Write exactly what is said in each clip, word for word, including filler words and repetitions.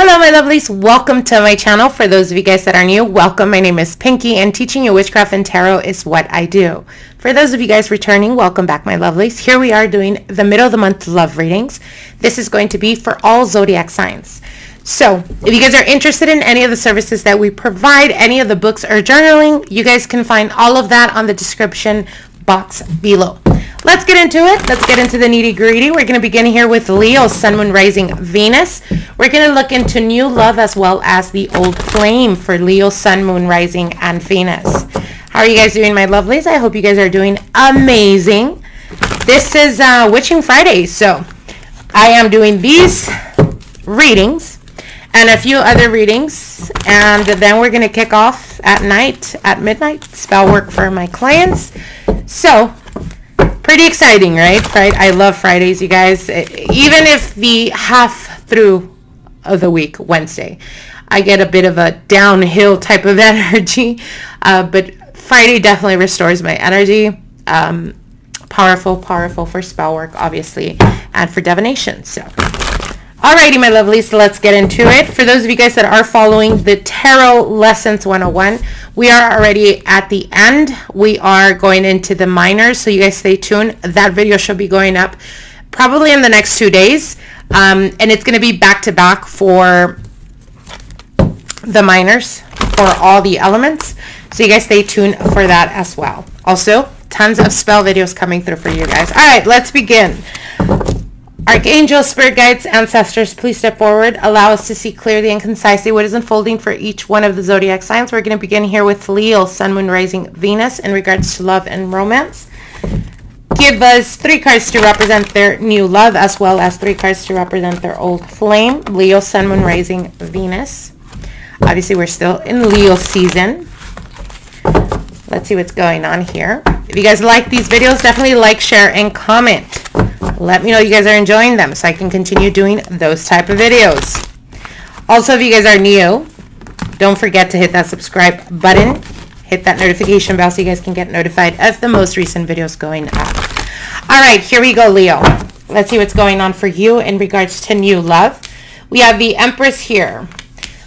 Hello my lovelies, welcome to my channel. For those of you guys that are new, welcome. My name is Pinky and teaching you witchcraft and tarot is what I do. For those of you guys returning, welcome back my lovelies. Here we are doing the middle of the month love readings. This is going to be for all zodiac signs. So if you guys are interested in any of the services that we provide, any of the books or journaling, you guys can find all of that on the description box below. Let's get into it. Let's get into the nitty-gritty. We're going to begin here with Leo, Sun, Moon, Rising, Venus. We're going to look into new love as well as the old flame for Leo, Sun, Moon, Rising, and Venus. How are you guys doing, my lovelies? I hope you guys are doing amazing. This is uh, Witching Friday, so I am doing these readings and a few other readings, and then we're going to kick off at night, at midnight, spell work for my clients. So pretty exciting, right? Right? I love Fridays, you guys. Even if the half through of the week, Wednesday, I get a bit of a downhill type of energy, uh, but Friday definitely restores my energy. Um, powerful, powerful for spell work, obviously, and for divination. So, alrighty, my lovelies, let's get into it. For those of you guys that are following the Tarot Lessons one oh one, we are already at the end. We are going into the minors, so you guys stay tuned. That video should be going up probably in the next two days, um, and it's going to be back-to-back for the minors, for all the elements. So you guys stay tuned for that as well. Also, tons of spell videos coming through for you guys. All right, let's begin. Archangels, spirit guides, ancestors, please step forward. Allow us to see clearly and concisely what is unfolding for each one of the zodiac signs. We're going to begin here with Leo, Sun, Moon, Rising, Venus in regards to love and romance. Give us three cards to represent their new love as well as three cards to represent their old flame. Leo, Sun, Moon, Rising, Venus. Obviously, we're still in Leo season. Let's see what's going on here. If you guys like these videos, definitely like, share, and comment. Let me know you guys are enjoying them so I can continue doing those type of videos. Also, if you guys are new, don't forget to hit that subscribe button. Hit that notification bell so you guys can get notified of the most recent videos going up. All right, here we go, Leo. Let's see what's going on for you in regards to new love. We have the Empress here.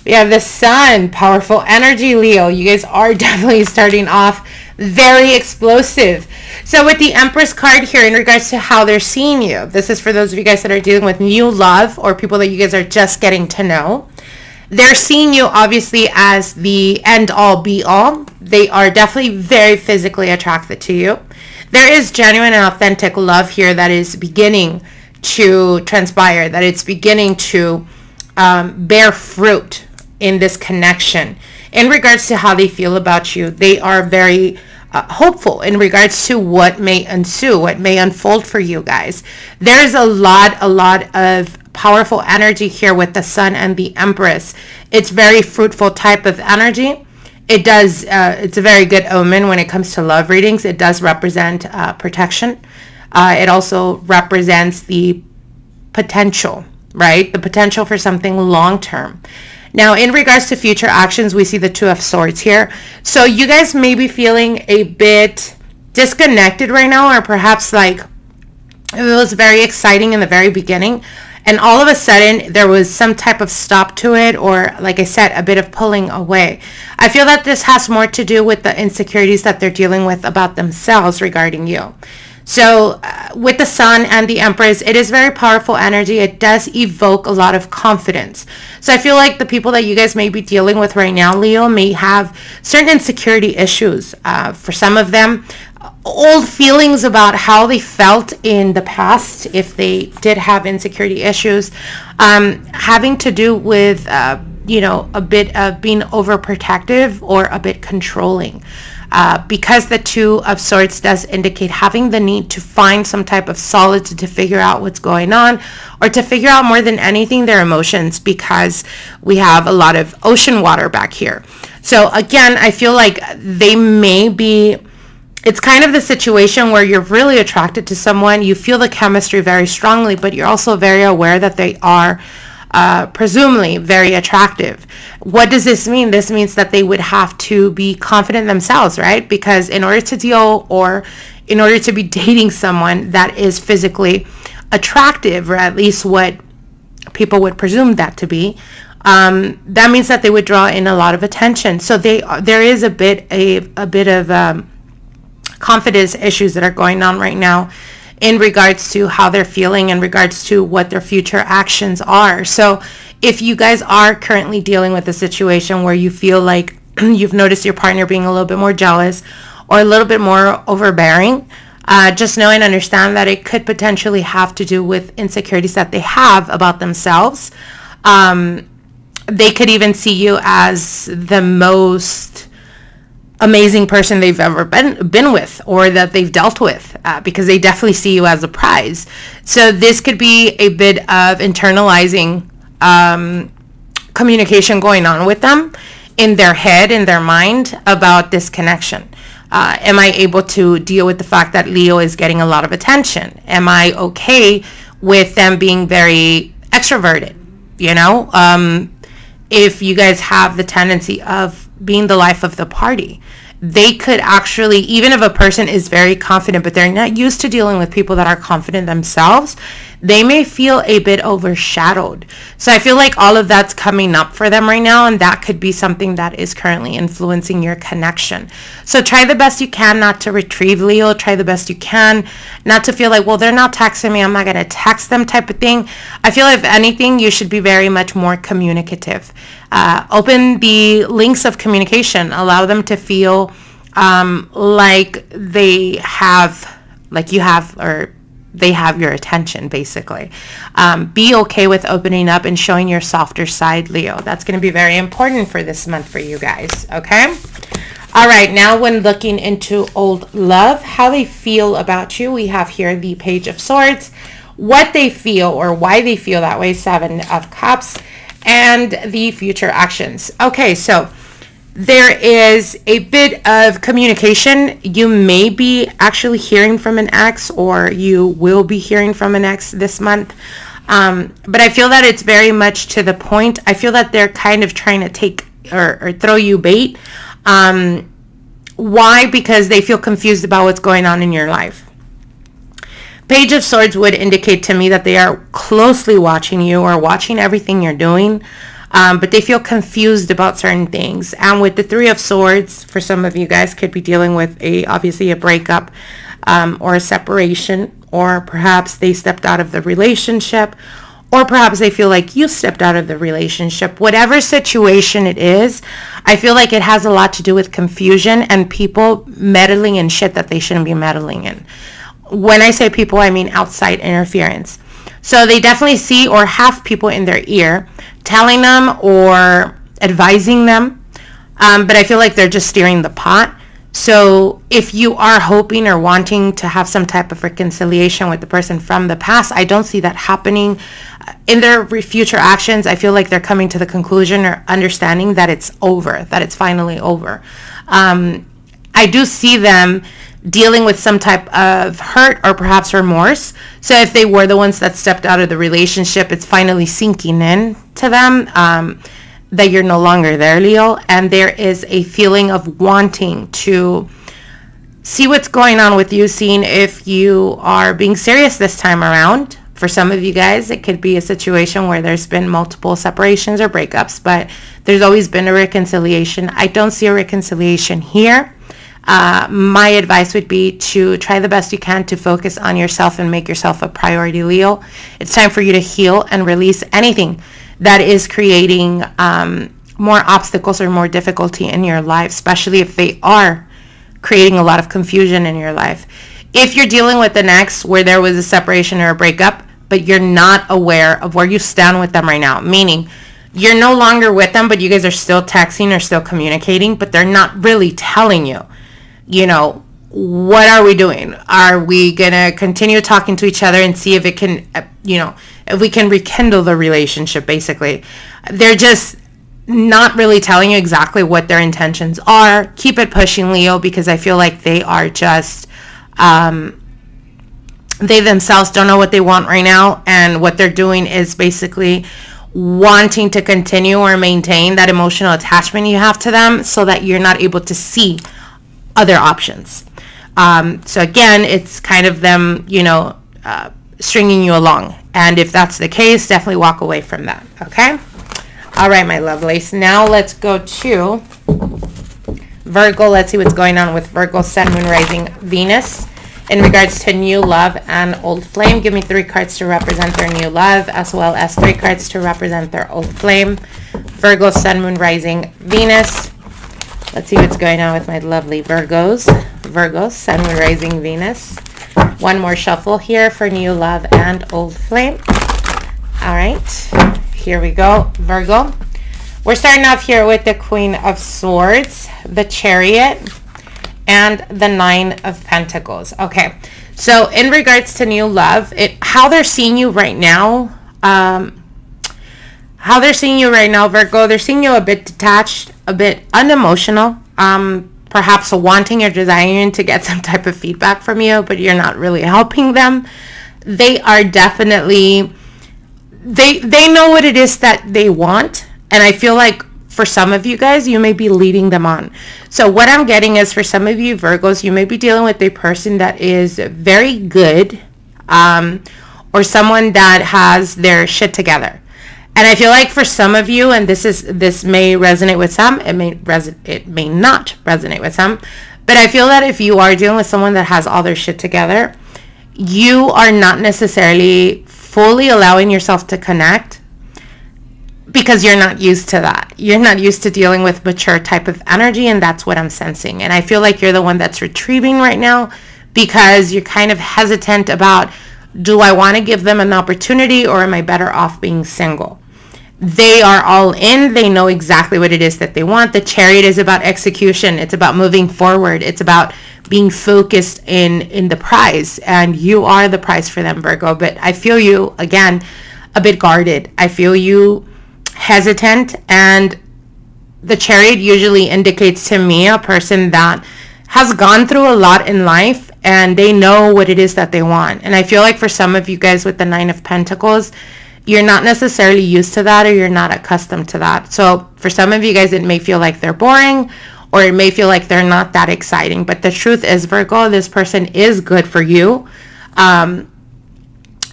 We have the Sun. Powerful energy, Leo. You guys are definitely starting off very explosive. So with the Empress card here in regards to how they're seeing you, this is for those of you guys that are dealing with new love or people that you guys are just getting to know. They're seeing you obviously as the end all be all. They are definitely very physically attracted to you. There is genuine and authentic love here that is beginning to transpire, that it's beginning to um, bear fruit in this connection. In regards to how they feel about you, they are very uh, hopeful in regards to what may ensue, what may unfold for you guys. There's a lot, a lot of powerful energy here with the Sun and the Empress. It's very fruitful type of energy. It does, uh, it's a very good omen when it comes to love readings. It does represent uh, protection. Uh, it also represents the potential, right? The potential for something long-term. Now, in regards to future actions, we see the Two of Swords here. So you guys may be feeling a bit disconnected right now, or perhaps like it was very exciting in the very beginning, and all of a sudden there was some type of stop to it, or like I said, a bit of pulling away. I feel that this has more to do with the insecurities that they're dealing with about themselves regarding you. So uh, with the Sun and the Empress, it is very powerful energy. It does evoke a lot of confidence. So I feel like the people that you guys may be dealing with right now, Leo, may have certain insecurity issues. Uh, for some of them, old feelings about how they felt in the past, if they did have insecurity issues, um, having to do with, uh, you know, a bit of being overprotective or a bit controlling. Uh, because the Two of Swords does indicate having the need to find some type of solitude to figure out what's going on, or to figure out more than anything their emotions, because we have a lot of ocean water back here. So again, I feel like they may be, it's kind of the situation where you're really attracted to someone, you feel the chemistry very strongly, but you're also very aware that they are Uh, presumably very attractive. What does this mean? This means that they would have to be confident themselves, right? Because in order to deal, or in order to be dating someone that is physically attractive, or at least what people would presume that to be, um, that means that they would draw in a lot of attention. So they there is a bit a a bit of um, confidence issues that are going on right now in regards to how they're feeling, in regards to what their future actions are. So if you guys are currently dealing with a situation where you feel like you've noticed your partner being a little bit more jealous or a little bit more overbearing, uh, just know and understand that it could potentially have to do with insecurities that they have about themselves. Um, they could even see you as the most amazing person they've ever been been with, or that they've dealt with, uh, because they definitely see you as a prize. So this could be a bit of internalizing um, communication going on with them in their head, in their mind, about this connection. Uh, am I able to deal with the fact that Leo is getting a lot of attention? Am I okay with them being very extroverted? You know, um, if you guys have the tendency of being the life of the party, they could actually, even if a person is very confident, but they're not used to dealing with people that are confident themselves, they may feel a bit overshadowed. So I feel like all of that's coming up for them right now, and that could be something that is currently influencing your connection. So try the best you can not to retrieve Leo. Try the best you can not to feel like, well, they're not texting me, I'm not going to text them, type of thing. I feel if anything, you should be very much more communicative. Uh, open the links of communication. Allow them to feel um, like they have, like you have, or they have your attention, basically. Um, be okay with opening up and showing your softer side, Leo. That's going to be very important for this month for you guys, okay? All right, now when looking into old love, how they feel about you, we have here the Page of Swords, what they feel or why they feel that way, Seven of Cups, and the future actions. Okay, so there is a bit of communication. You may be actually hearing from an ex, or you will be hearing from an ex this month. Um, but I feel that it's very much to the point. I feel that they're kind of trying to take or, or throw you bait. Um, why? Because they feel confused about what's going on in your life. Page of Swords would indicate to me that they are closely watching you or watching everything you're doing, um, but they feel confused about certain things. And with the Three of Swords, for some of you guys, could be dealing with a obviously a breakup um, or a separation, or perhaps they stepped out of the relationship, or perhaps they feel like you stepped out of the relationship. Whatever situation it is, I feel like it has a lot to do with confusion and people meddling in shit that they shouldn't be meddling in. When I say people, I mean outside interference. So they definitely see or have people in their ear telling them or advising them, um, but I feel like they're just stirring the pot. So if you are hoping or wanting to have some type of reconciliation with the person from the past, I don't see that happening. In their future actions, I feel like they're coming to the conclusion or understanding that it's over, that it's finally over. Um, I do see them dealing with some type of hurt or perhaps remorse. So if they were the ones that stepped out of the relationship, it's finally sinking in to them um, that you're no longer there, Leo. And there is a feeling of wanting to see what's going on with you, seeing if you are being serious this time around. For some of you guys, it could be a situation where there's been multiple separations or breakups, but there's always been a reconciliation. I don't see a reconciliation here. Uh, my advice would be to try the best you can to focus on yourself and make yourself a priority, Leo. It's time for you to heal and release anything that is creating um, more obstacles or more difficulty in your life, especially if they are creating a lot of confusion in your life. If you're dealing with an ex where there was a separation or a breakup, but you're not aware of where you stand with them right now, meaning you're no longer with them, but you guys are still texting or still communicating, but they're not really telling you. You know, what are we doing? Are we going to continue talking to each other and see if it can, you know, if we can rekindle the relationship, basically? They're just not really telling you exactly what their intentions are. Keep it pushing, Leo, because I feel like they are just, um, they themselves don't know what they want right now. And what they're doing is basically wanting to continue or maintain that emotional attachment you have to them so that you're not able to see other options. Um, so again, it's kind of them, you know, uh, stringing you along. And if that's the case, definitely walk away from that. Okay. All right, my lovelies. Now let's go to Virgo. Let's see what's going on with Virgo, Sun, Moon, Rising, Venus. In regards to new love and old flame, give me three cards to represent their new love as well as three cards to represent their old flame. Virgo, Sun, Moon, Rising, Venus. Let's see what's going on with my lovely Virgos. Virgo, Sun, Moon, Rising, Venus. One more shuffle here for new love and old flame. All right, here we go, Virgo. We're starting off here with the Queen of Swords, the Chariot, and the Nine of Pentacles. Okay, so in regards to new love, it how they're seeing you right now, um, how they're seeing you right now, Virgo, they're seeing you a bit detached, a bit unemotional, um, perhaps wanting or desiring to get some type of feedback from you, but you're not really helping them. They are definitely... They they know what it is that they want, and I feel like for some of you guys, you may be leading them on. So what I'm getting is for some of you Virgos, you may be dealing with a person that is very good, um, or someone that has their shit together. And I feel like for some of you, and this is this may resonate with some, it may res it may not resonate with some, but I feel that if you are dealing with someone that has all their shit together, you are not necessarily fully allowing yourself to connect because you're not used to that. You're not used to dealing with mature type of energy, and that's what I'm sensing. And I feel like you're the one that's retrieving right now because you're kind of hesitant about, do I want to give them an opportunity or am I better off being single? They are all in. They know exactly what it is that they want. The Chariot is about execution. It's about moving forward. It's about being focused in in the prize, and you are the prize for them, Virgo. But I feel you again a bit guarded. I feel you hesitant, and the Chariot usually indicates to me a person that has gone through a lot in life and they know what it is that they want. And I feel like for some of you guys with the Nine of Pentacles, you're not necessarily used to that, or you're not accustomed to that. So for some of you guys, it may feel like they're boring, or it may feel like they're not that exciting. But the truth is, Virgo, this person is good for you. Um,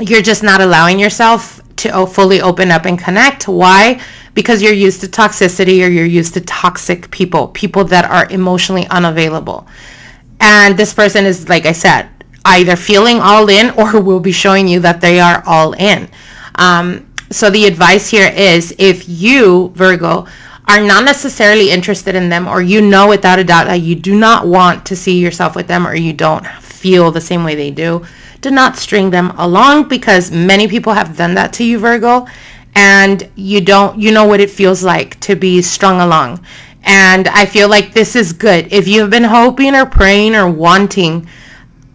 you're just not allowing yourself to fully open up and connect. Why? Because you're used to toxicity, or you're used to toxic people, people that are emotionally unavailable. And this person is, like I said, either feeling all in or will be showing you that they are all in. Um, so the advice here is, if you, Virgo, are not necessarily interested in them, or you know without a doubt that you do not want to see yourself with them, or you don't feel the same way they do, do not string them along, because many people have done that to you, Virgo, and you don't, you know what it feels like to be strung along. And I feel like this is good. If you've been hoping or praying or wanting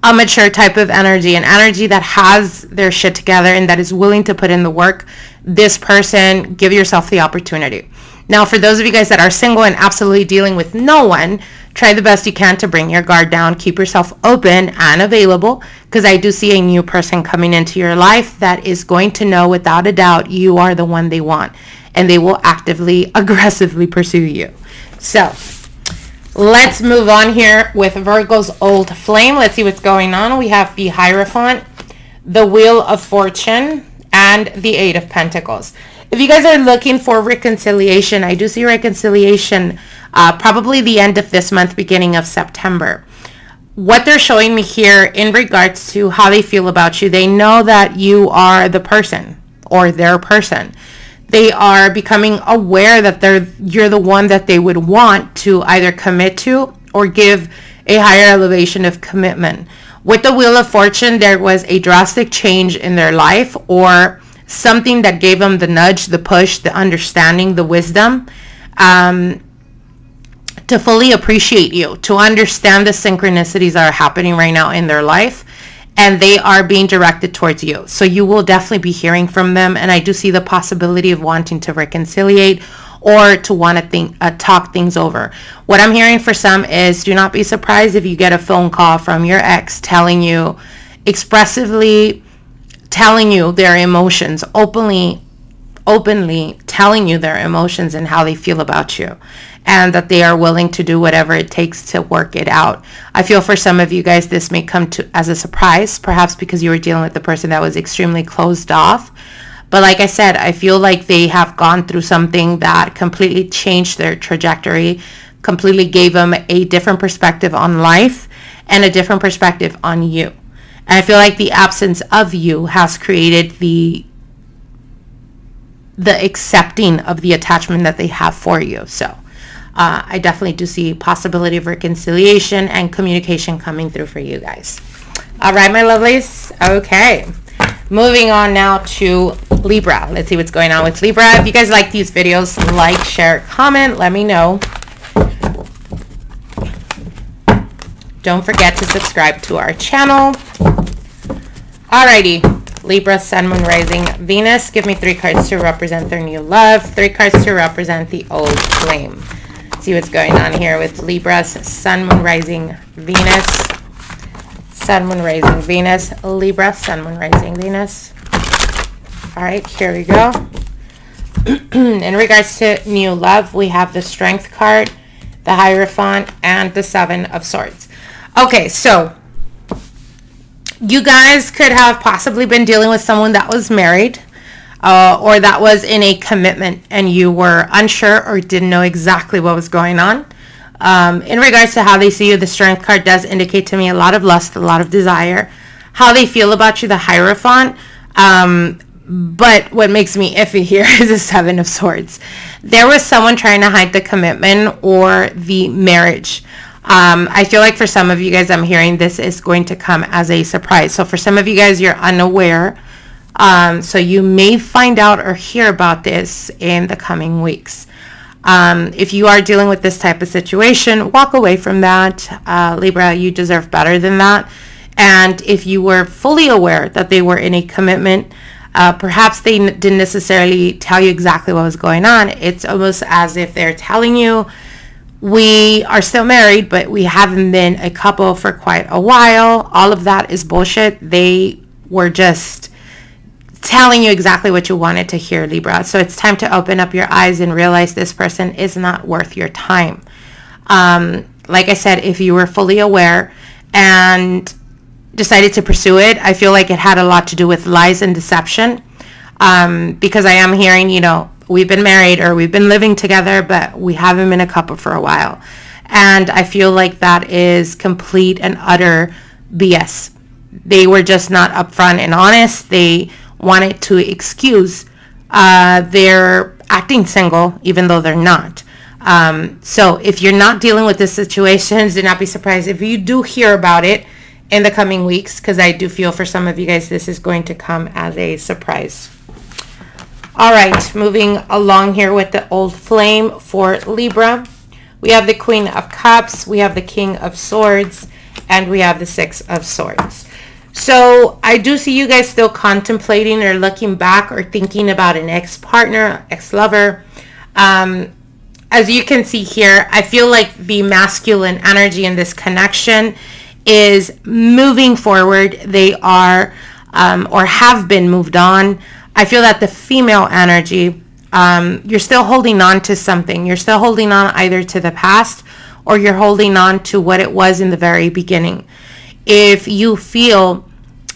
a mature type of energy, an energy that has their shit together and that is willing to put in the work, this person, give yourself the opportunity. Now, for those of you guys that are single and absolutely dealing with no one, try the best you can to bring your guard down, keep yourself open and available, because I do see a new person coming into your life that is going to know without a doubt you are the one they want, and they will actively, aggressively pursue you. So let's move on here with Virgo's old flame. Let's see what's going on. We have the Hierophant, the Wheel of Fortune, and the Eight of Pentacles. If you guys are looking for reconciliation, I do see reconciliation uh, probably the end of this month, beginning of September. What they're showing me here in regards to how they feel about you, they know that you are the person or their person. They are becoming aware that they're you're the one that they would want to either commit to or give a higher elevation of commitment. With the Wheel of Fortune, there was a drastic change in their life, or something that gave them the nudge, the push, the understanding, the wisdom, um, to fully appreciate you, to understand the synchronicities that are happening right now in their life, and they are being directed towards you. So you will definitely be hearing from them, and I do see the possibility of wanting to reconciliate or to want to think, uh, talk things over. What I'm hearing for some is, do not be surprised if you get a phone call from your ex telling you expressively, telling you their emotions, openly openly telling you their emotions and how they feel about you, and that they are willing to do whatever it takes to work it out. I feel for some of you guys this may come to as a surprise, perhaps because you were dealing with the person that was extremely closed off. But like I said, I feel like they have gone through something that completely changed their trajectory, completely gave them a different perspective on life and a different perspective on you. And I feel like the absence of you has created the the accepting of the attachment that they have for you. So uh, I definitely do see possibility of reconciliation and communication coming through for you guys. All right, my lovelies. Okay. Moving on now to Libra. Let's see what's going on with Libra. If you guys like these videos, like, share, comment, let me know. Don't forget to subscribe to our channel. Alrighty, Libra, Sun, Moon, Rising, Venus. Give me three cards to represent their new love. Three cards to represent the old flame. See what's going on here with Libra's Sun, Moon, Rising, Venus. Sun, Moon, Rising, Venus. Libra, Sun, Moon, Rising, Venus. Alright, here we go. In regards to new love, we have the Strength card, the Hierophant, and the Seven of Swords. Okay, so you guys could have possibly been dealing with someone that was married uh, or that was in a commitment and you were unsure or didn't know exactly what was going on. Um, in regards to how they see you, the Strength card does indicate to me a lot of lust, a lot of desire. How they feel about you, the Hierophant. Um, but what makes me iffy here is the Seven of Swords. There was someone trying to hide the commitment or the marriage. Um, I feel like for some of you guys, I'm hearing this is going to come as a surprise. So for some of you guys, you're unaware. Um, so you may find out or hear about this in the coming weeks. Um, if you are dealing with this type of situation, walk away from that. Uh, Libra, you deserve better than that. And if you were fully aware that they were in a commitment, uh, perhaps they n- didn't necessarily tell you exactly what was going on. It's almost as if they're telling you, we are still married, but we haven't been a couple for quite a while. All of that is bullshit. They were just telling you exactly what you wanted to hear, Libra. So it's time to open up your eyes and realize this person is not worth your time. Um, like I said, if you were fully aware and decided to pursue it, I feel like it had a lot to do with lies and deception. Um, because I am hearing, you know, we've been married or we've been living together, but we haven't been a couple for a while. And I feel like that is complete and utter B S. They were just not upfront and honest. They wanted to excuse uh, their acting single, even though they're not. Um, so if you're not dealing with this situation, do not be surprised if you do hear about it in the coming weeks, because I do feel for some of you guys, this is going to come as a surprise. All right, moving along here with the old flame for Libra. We have the Queen of Cups, we have the King of Swords, and we have the Six of Swords. So I do see you guys still contemplating or looking back or thinking about an ex-partner, ex-lover. Um, as you can see here, I feel like the masculine energy in this connection is moving forward. They are um, or have been moved on. I feel that the female energy, um, you're still holding on to something. You're still holding on either to the past or you're holding on to what it was in the very beginning. If you feel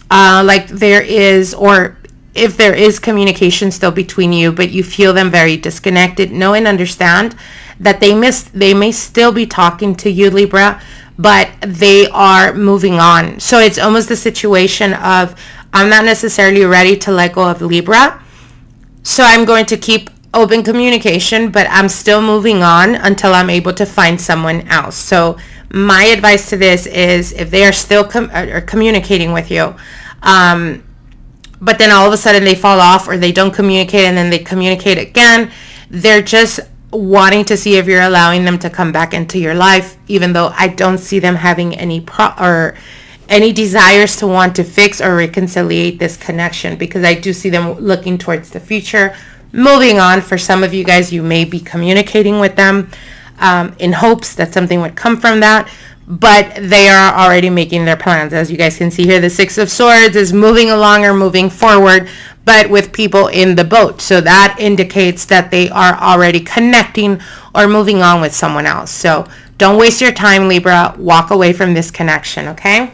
uh, like there is, or if there is communication still between you, but you feel them very disconnected, know and understand that they, missed, they may still be talking to you, Libra, but they are moving on. So it's almost the situation of, I'm not necessarily ready to let go of Libra, so I'm going to keep open communication, but I'm still moving on until I'm able to find someone else. So my advice to this is, if they are still com or communicating with you, um, but then all of a sudden they fall off or they don't communicate and then they communicate again, they're just wanting to see if you're allowing them to come back into your life, even though I don't see them having any pro or any desires to want to fix or reconciliate this connection, because I do see them looking towards the future, moving on. For some of you guys, you may be communicating with them um, in hopes that something would come from that, but they are already making their plans. As you guys can see here, the Six of Swords is moving along or moving forward, but with people in the boat. So that indicates that they are already connecting or moving on with someone else. So don't waste your time, Libra. Walk away from this connection, okay?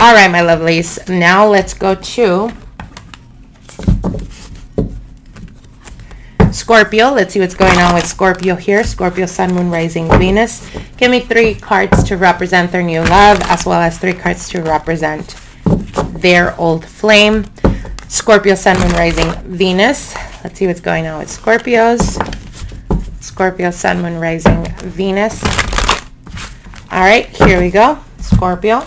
All right, my lovelies, now let's go to Scorpio. Let's see what's going on with Scorpio here. Scorpio, Sun, Moon, Rising, Venus. Give me three cards to represent their new love, as well as three cards to represent their old flame. Scorpio, Sun, Moon, Rising, Venus. Let's see what's going on with Scorpios. Scorpio, Sun, Moon, Rising, Venus. All right, here we go, Scorpio.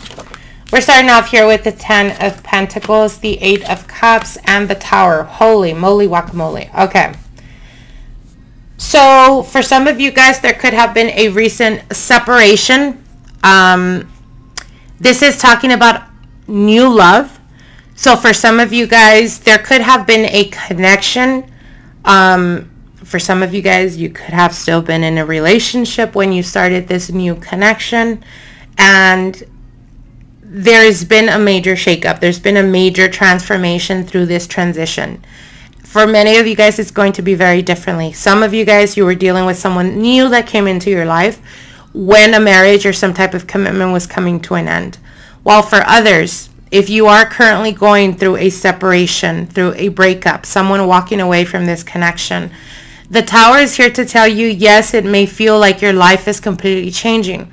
We're starting off here with the Ten of Pentacles, the Eight of Cups, and the Tower. Holy moly guacamole. Okay. So for some of you guys, there could have been a recent separation. Um, this is talking about new love. So for some of you guys, there could have been a connection. Um, for some of you guys, you could have still been in a relationship when you started this new connection. And there's been a major shakeup. There's been a major transformation through this transition. For many of you guys, it's going to be very differently. Some of you guys, you were dealing with someone new that came into your life when a marriage or some type of commitment was coming to an end. While for others, if you are currently going through a separation, through a breakup, someone walking away from this connection, the Tower is here to tell you, yes, it may feel like your life is completely changing.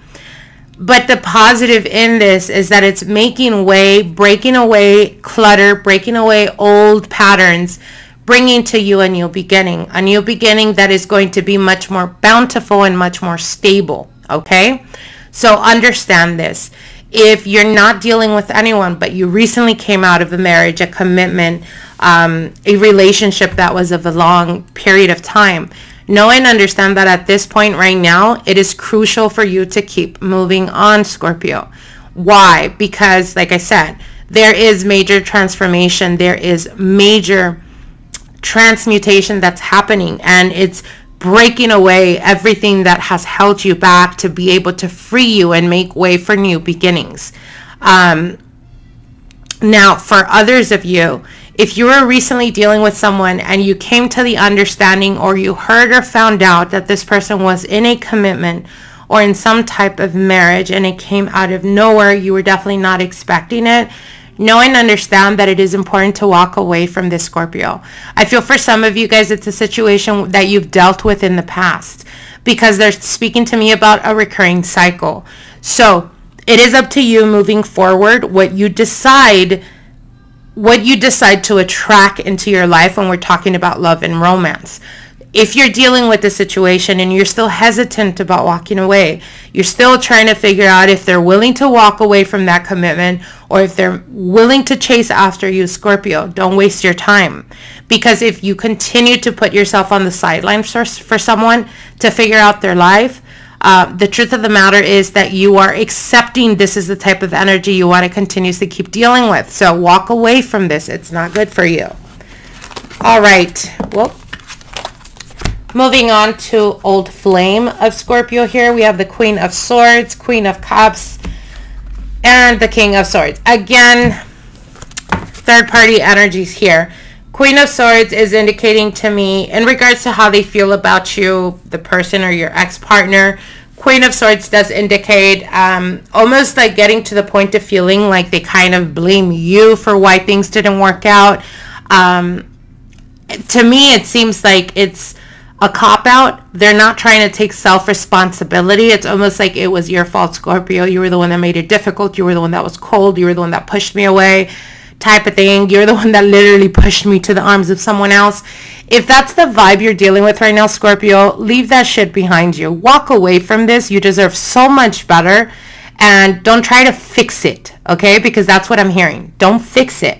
But the positive in this is that it's making way, breaking away clutter, breaking away old patterns, bringing to you a new beginning. A new beginning that is going to be much more bountiful and much more stable, okay? So understand this. If you're not dealing with anyone, but you recently came out of a marriage, a commitment, um, a relationship that was of a long period of time, know and understand that at this point right now, it is crucial for you to keep moving on, Scorpio. Why? Because, like I said, there is major transformation. There is major transmutation that's happening, and it's breaking away everything that has held you back to be able to free you and make way for new beginnings. Um, now, for others of you, if you were recently dealing with someone and you came to the understanding, or you heard or found out that this person was in a commitment or in some type of marriage, and it came out of nowhere, you were definitely not expecting it, know and understand that it is important to walk away from this, Scorpio. I feel for some of you guys, it's a situation that you've dealt with in the past, because they're speaking to me about a recurring cycle. So it is up to you moving forward what you decide what you decide to attract into your life when we're talking about love and romance. If you're dealing with the situation and you're still hesitant about walking away, you're still trying to figure out if they're willing to walk away from that commitment or if they're willing to chase after you, Scorpio, don't waste your time. Because if you continue to put yourself on the sidelines for, for someone to figure out their life, Uh, the truth of the matter is that you are accepting this is the type of energy you want to continuously keep dealing with. So walk away from this. It's not good for you. All right. Well, moving on to Old Flame of Scorpio here. We have the Queen of Swords, Queen of Cups, and the King of Swords. Again, third-party energies here. Queen of Swords is indicating to me in regards to how they feel about you, the person or your ex-partner. Queen of Swords does indicate um, almost like getting to the point of feeling like they kind of blame you for why things didn't work out. Um, to me, it seems like it's a cop-out. They're not trying to take self-responsibility. It's almost like it was your fault, Scorpio. You were the one that made it difficult. You were the one that was cold. You were the one that pushed me away. Type of thing. You're the one that literally pushed me to the arms of someone else. If that's the vibe you're dealing with right now, Scorpio, leave that shit behind you. Walk away from this. You deserve so much better, and don't try to fix it, okay? Because that's what I'm hearing. Don't fix it.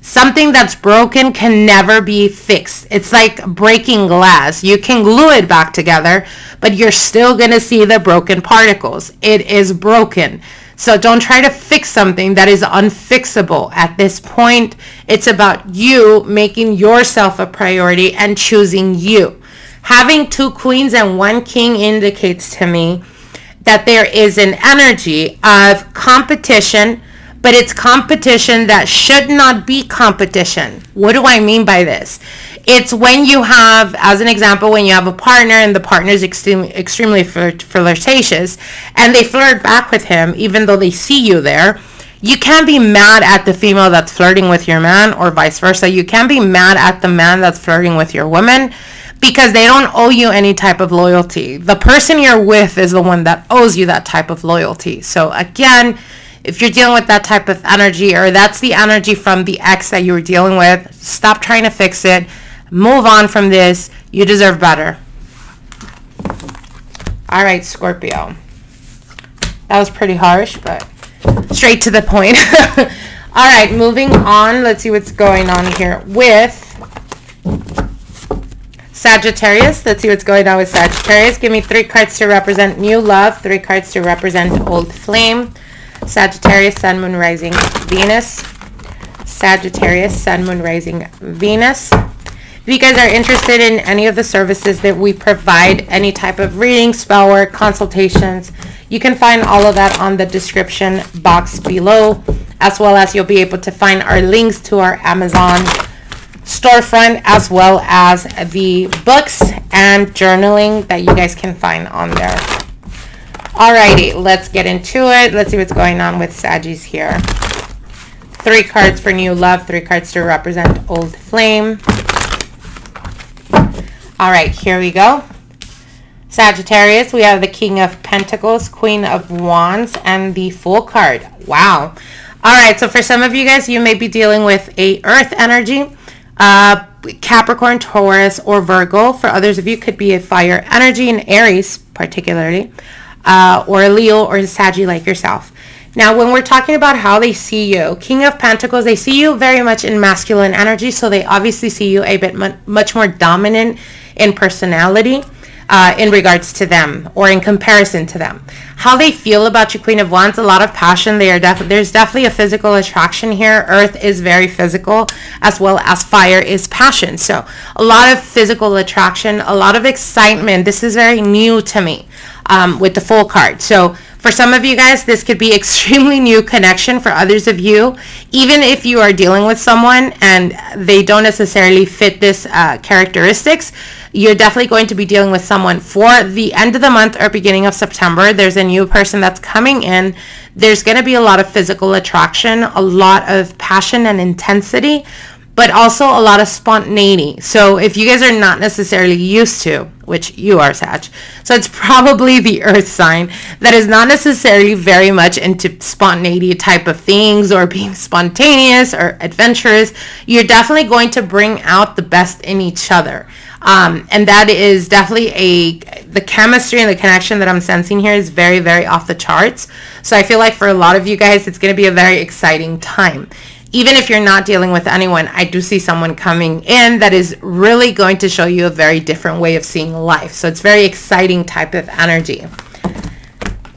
Something that's broken can never be fixed. It's like breaking glass. You can glue it back together, but you're still gonna see the broken particles. It is broken. So don't try to fix something that is unfixable. At this point, it's about you making yourself a priority and choosing you. Having two queens and one king indicates to me that there is an energy of competition, but it's competition that should not be competition. What do I mean by this? It's when you have, as an example, when you have a partner and the partner is extreme, extremely flirt, flirtatious and they flirt back with him even though they see you there, you can't be mad at the female that's flirting with your man or vice versa. You can't be mad at the man that's flirting with your woman because they don't owe you any type of loyalty. The person you're with is the one that owes you that type of loyalty. So again, if you're dealing with that type of energy, or that's the energy from the ex that you were dealing with, stop trying to fix it. Move on from this. You deserve better. All right, Scorpio. That was pretty harsh, but straight to the point. All right, moving on. Let's see what's going on here with Sagittarius. Let's see what's going on with Sagittarius. Give me three cards to represent new love, three cards to represent old flame. Sagittarius, Sun, Moon, Rising, Venus. Sagittarius, Sun, Moon, Rising, Venus. If you guys are interested in any of the services that we provide, any type of reading, spell work, consultations, you can find all of that on the description box below, as well as you'll be able to find our links to our Amazon storefront, as well as the books and journaling that you guys can find on there. Alrighty, let's get into it. Let's see what's going on with Saggies here. Three cards for new love, three cards to represent old flame. Alright, here we go. Sagittarius, we have the King of Pentacles, Queen of Wands, and the Fool card. Wow. Alright, so for some of you guys, you may be dealing with a earth energy, uh, Capricorn, Taurus, or Virgo. For others of you, could be a fire energy in Aries, particularly. Uh, or a Leo or a Saggy like yourself. Now, when we're talking about how they see you, King of Pentacles, they see you very much in masculine energy, so they obviously see you a bit mu much more dominant in personality uh, in regards to them or in comparison to them. How they feel about you, Queen of Wands, a lot of passion. They are def there's definitely a physical attraction here. Earth is very physical, as well as fire is passion. So a lot of physical attraction, a lot of excitement. This is very new to me. Um, with the Fool card. So for some of you guys, this could be extremely new connection. For others of you, even if you are dealing with someone and they don't necessarily fit this uh, characteristics, you're definitely going to be dealing with someone for the end of the month or beginning of September. There's a new person that's coming in. There's going to be a lot of physical attraction, a lot of passion and intensity, but also a lot of spontaneity. So if you guys are not necessarily used to, which you are, Sag, so it's probably the earth sign that is not necessarily very much into spontaneity type of things or being spontaneous or adventurous, you're definitely going to bring out the best in each other. Um, and that is definitely a, the chemistry and the connection that I'm sensing here is very, very off the charts. So I feel like for a lot of you guys, it's going to be a very exciting time. Even if you're not dealing with anyone, I do see someone coming in that is really going to show you a very different way of seeing life. So it's very exciting type of energy.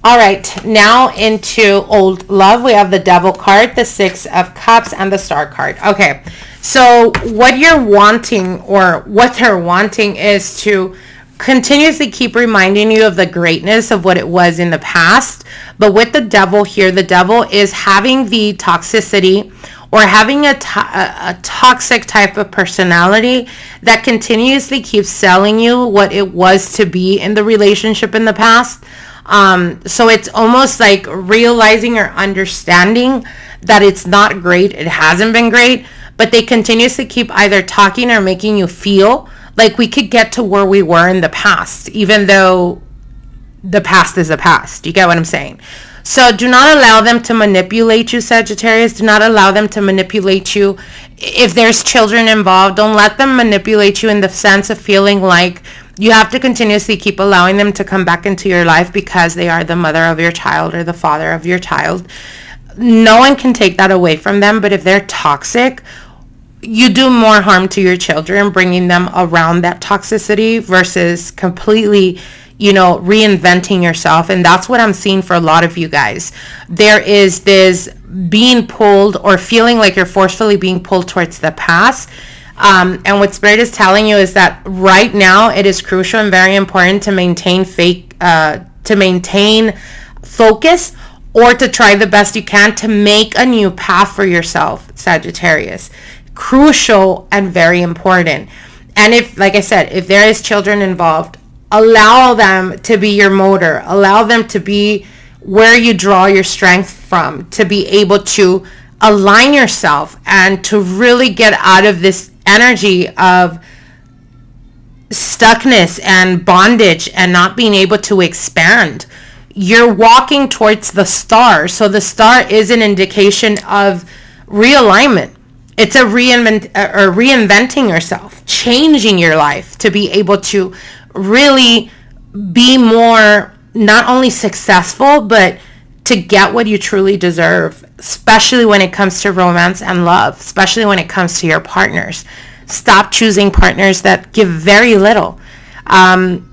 All right, now into old love. We have the Devil card, the Six of Cups, and the Star card. Okay, so what you're wanting or what they're wanting is to continuously keep reminding you of the greatness of what it was in the past. But with the Devil here, the Devil is having the toxicity or having a, to a toxic type of personality that continuously keeps selling you what it was to be in the relationship in the past. Um, so it's almost like realizing or understanding that it's not great, it hasn't been great, but they continuously keep either talking or making you feel like we could get to where we were in the past, even though the past is the past. You get what I'm saying? So do not allow them to manipulate you, Sagittarius. Do not allow them to manipulate you. If there's children involved, don't let them manipulate you in the sense of feeling like you have to continuously keep allowing them to come back into your life because they are the mother of your child or the father of your child. No one can take that away from them, but if they're toxic, you do more harm to your children bringing them around that toxicity versus completely, you know, reinventing yourself. And that's what I'm seeing for a lot of you guys. There is this being pulled or feeling like you're forcefully being pulled towards the past. Um, and what Spirit is telling you is that right now it is crucial and very important to maintain fake, uh, to maintain focus or to try the best you can to make a new path for yourself, Sagittarius. Crucial and very important. And if, like I said, if there is children involved, allow them to be your motor. Allow them to be where you draw your strength from, to be able to align yourself and to really get out of this energy of stuckness and bondage and not being able to expand. You're walking towards the star. So the star is an indication of realignment. It's a reinvent or reinventing yourself, changing your life to be able to really be more not only successful, but to get what you truly deserve, especially when it comes to romance and love, especially when it comes to your partners. Stop choosing partners that give very little. Um,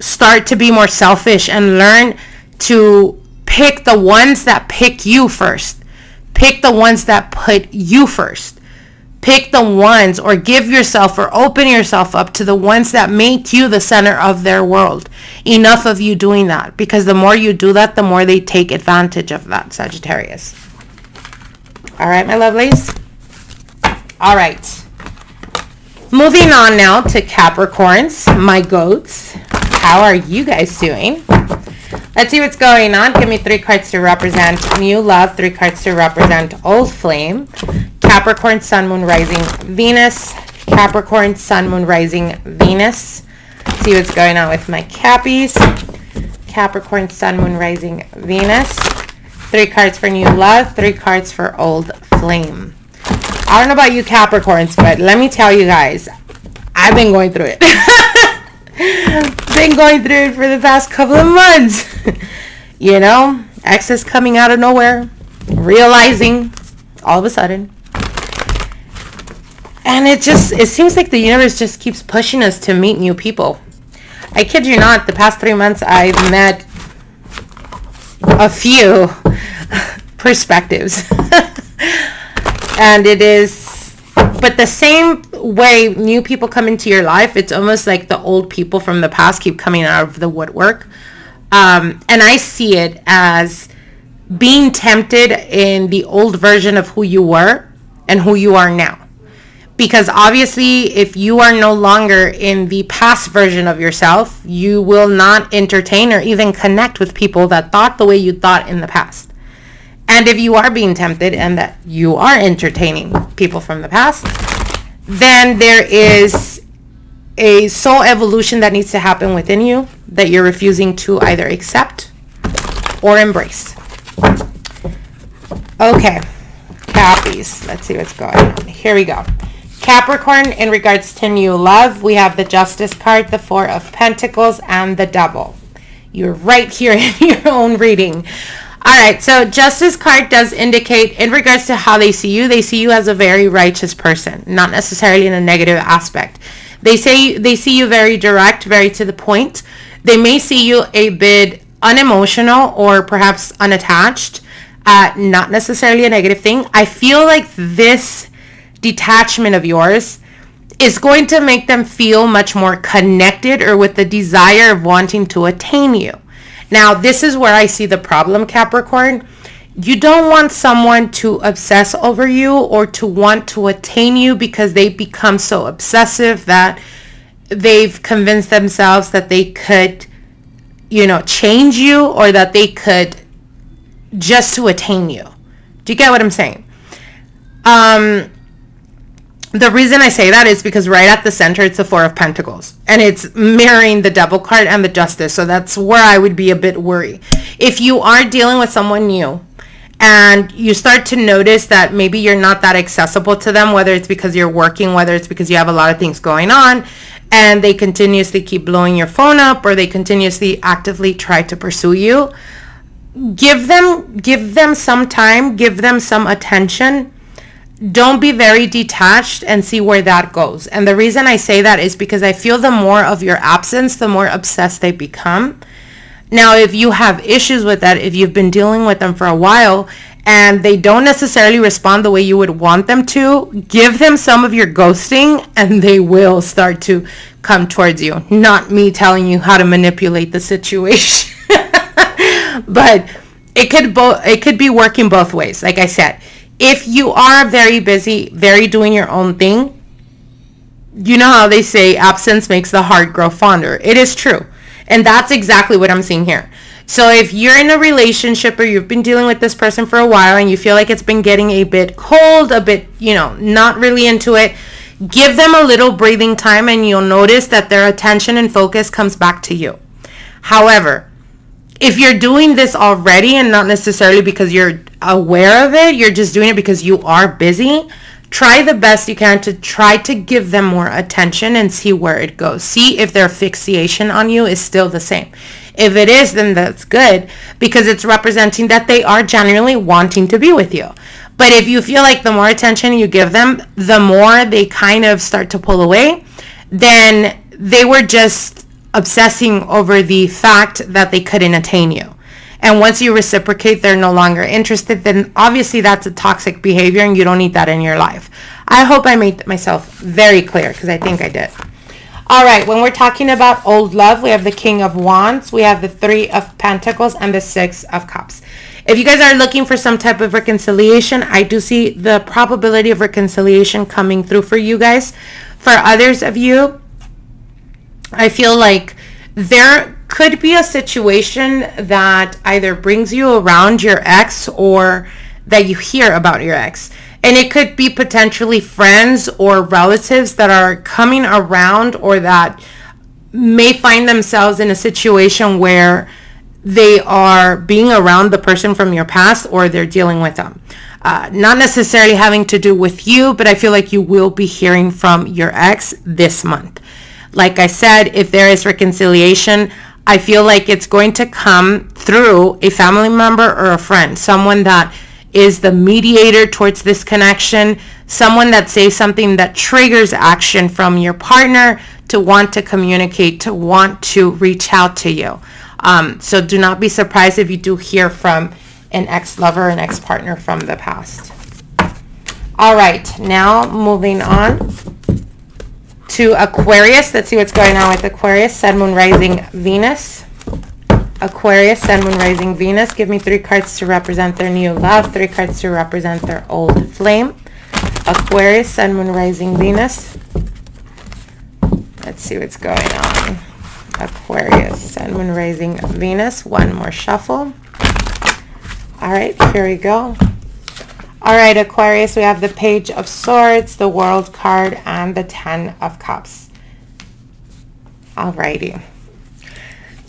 start to be more selfish and learn to pick the ones that pick you first. Pick the ones that put you first. Pick the ones, or give yourself or open yourself up to the ones that make you the center of their world. Enough of you doing that, because the more you do that, the more they take advantage of that, Sagittarius. All right, my lovelies. All right. Moving on now to Capricorns, my goats. How are you guys doing? Let's see what's going on. Give me three cards to represent new love, three cards to represent old flame. Capricorn, Sun, Moon, Rising, Venus. Capricorn, Sun, Moon, Rising, Venus. See what's going on with my Cappies. Capricorn, Sun, Moon, Rising, Venus. Three cards for new love, three cards for old flame. I don't know about you Capricorns, but let me tell you guys, I've been going through it. Been going through it for the past couple of months. You know, exes coming out of nowhere, realizing all of a sudden. And it just, it seems like the universe just keeps pushing us to meet new people. I kid you not, the past three months I've met a few perspectives. And it is, but the same way new people come into your life, it's almost like the old people from the past keep coming out of the woodwork. Um, and I see it as being tempted in the old version of who you were and who you are now. Because obviously, if you are no longer in the past version of yourself, you will not entertain or even connect with people that thought the way you thought in the past. And if you are being tempted and that you are entertaining people from the past, then there is a soul evolution that needs to happen within you that you're refusing to either accept or embrace. Okay, Cappies. Let's see what's going on. Here we go. Capricorn, in regards to new love, we have the Justice card, the Four of Pentacles, and the Double. You're right here in your own reading. All right, so Justice card does indicate, in regards to how they see you, they see you as a very righteous person, not necessarily in a negative aspect. They say they see you very direct, very to the point. They may see you a bit unemotional or perhaps unattached, uh, not necessarily a negative thing. I feel like this detachment of yours is going to make them feel much more connected or with the desire of wanting to attain you. Now, this is where I see the problem, Capricorn. You don't want someone to obsess over you or to want to attain you because they become so obsessive that they've convinced themselves that they could, you know, change you, or that they could just to attain you. Do you get what I'm saying? Um, the reason I say that is because right at the center, it's the Four of Pentacles, and it's mirroring the Devil card and the Justice. So that's where I would be a bit worried. If you are dealing with someone new and you start to notice that maybe you're not that accessible to them, whether it's because you're working, whether it's because you have a lot of things going on, and they continuously keep blowing your phone up, or they continuously actively try to pursue you, give them, give them some time, give them some attention. Don't be very detached and see where that goes. And the reason I say that is because I feel the more of your absence, the more obsessed they become. Now, if you have issues with that, if you've been dealing with them for a while and they don't necessarily respond the way you would want them to, give them some of your ghosting and they will start to come towards you. Not me telling you how to manipulate the situation. But it could, bo- it could be working both ways, like I said. If you are very busy, very doing your own thing, you know how they say absence makes the heart grow fonder. It is true. And that's exactly what I'm seeing here. So if you're in a relationship or you've been dealing with this person for a while and you feel like it's been getting a bit cold, a bit, you know, not really into it, Give them a little breathing time and you'll notice that their attention and focus comes back to you. However, if you're doing this already and not necessarily because you're aware of it, you're just doing it because you are busy, try the best you can to try to give them more attention and see where it goes. See if their fixation on you is still the same. If it is, then that's good because it's representing that they are genuinely wanting to be with you. But if you feel like the more attention you give them, the more they kind of start to pull away, then they were just obsessing over the fact that they couldn't attain you. And once you reciprocate, they're no longer interested, then obviously that's a toxic behavior and you don't need that in your life. I hope I made myself very clear because I think I did. All right, when we're talking about old love, we have the King of Wands, we have the Three of Pentacles, and the Six of Cups. If you guys are looking for some type of reconciliation, I do see the probability of reconciliation coming through for you guys. For others of you, I feel like there could be a situation that either brings you around your ex or that you hear about your ex. And it could be potentially friends or relatives that are coming around or that may find themselves in a situation where they are being around the person from your past or they're dealing with them. Uh, not necessarily having to do with you, but I feel like you will be hearing from your ex this month. Like I said, if there is reconciliation, I feel like it's going to come through a family member or a friend, someone that is the mediator towards this connection, someone that says something that triggers action from your partner to want to communicate, to want to reach out to you. Um, so do not be surprised if you do hear from an ex-lover, an ex-partner from the past. All right, now moving on to Aquarius. Let's see what's going on with Aquarius, Sun, Moon, Rising, Venus. Aquarius, Sun, Moon, Rising, Venus. Give me three cards to represent their new love, three cards to represent their old flame. Aquarius, Sun, Moon, Rising, Venus. Let's see what's going on. Aquarius, Sun, Moon, Rising, Venus. One more shuffle. All right, here we go. All right, Aquarius, we have the Page of Swords, the World card, and the Ten of Cups. All righty.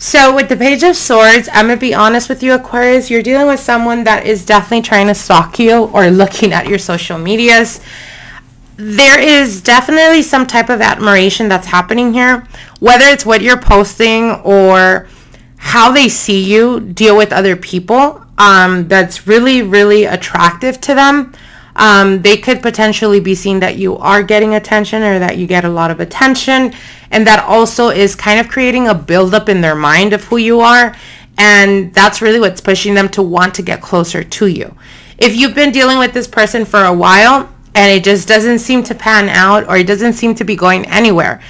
So with the Page of Swords, I'm going to be honest with you, Aquarius, you're dealing with someone that is definitely trying to stalk you or looking at your social medias. There is definitely some type of admiration that's happening here, whether it's what you're posting or how they see you deal with other people. Um, that's really, really attractive to them. Um, they could potentially be seeing that you are getting attention or that you get a lot of attention. And that also is kind of creating a buildup in their mind of who you are. And that's really what's pushing them to want to get closer to you. If you've been dealing with this person for a while and it just doesn't seem to pan out or it doesn't seem to be going anywhere,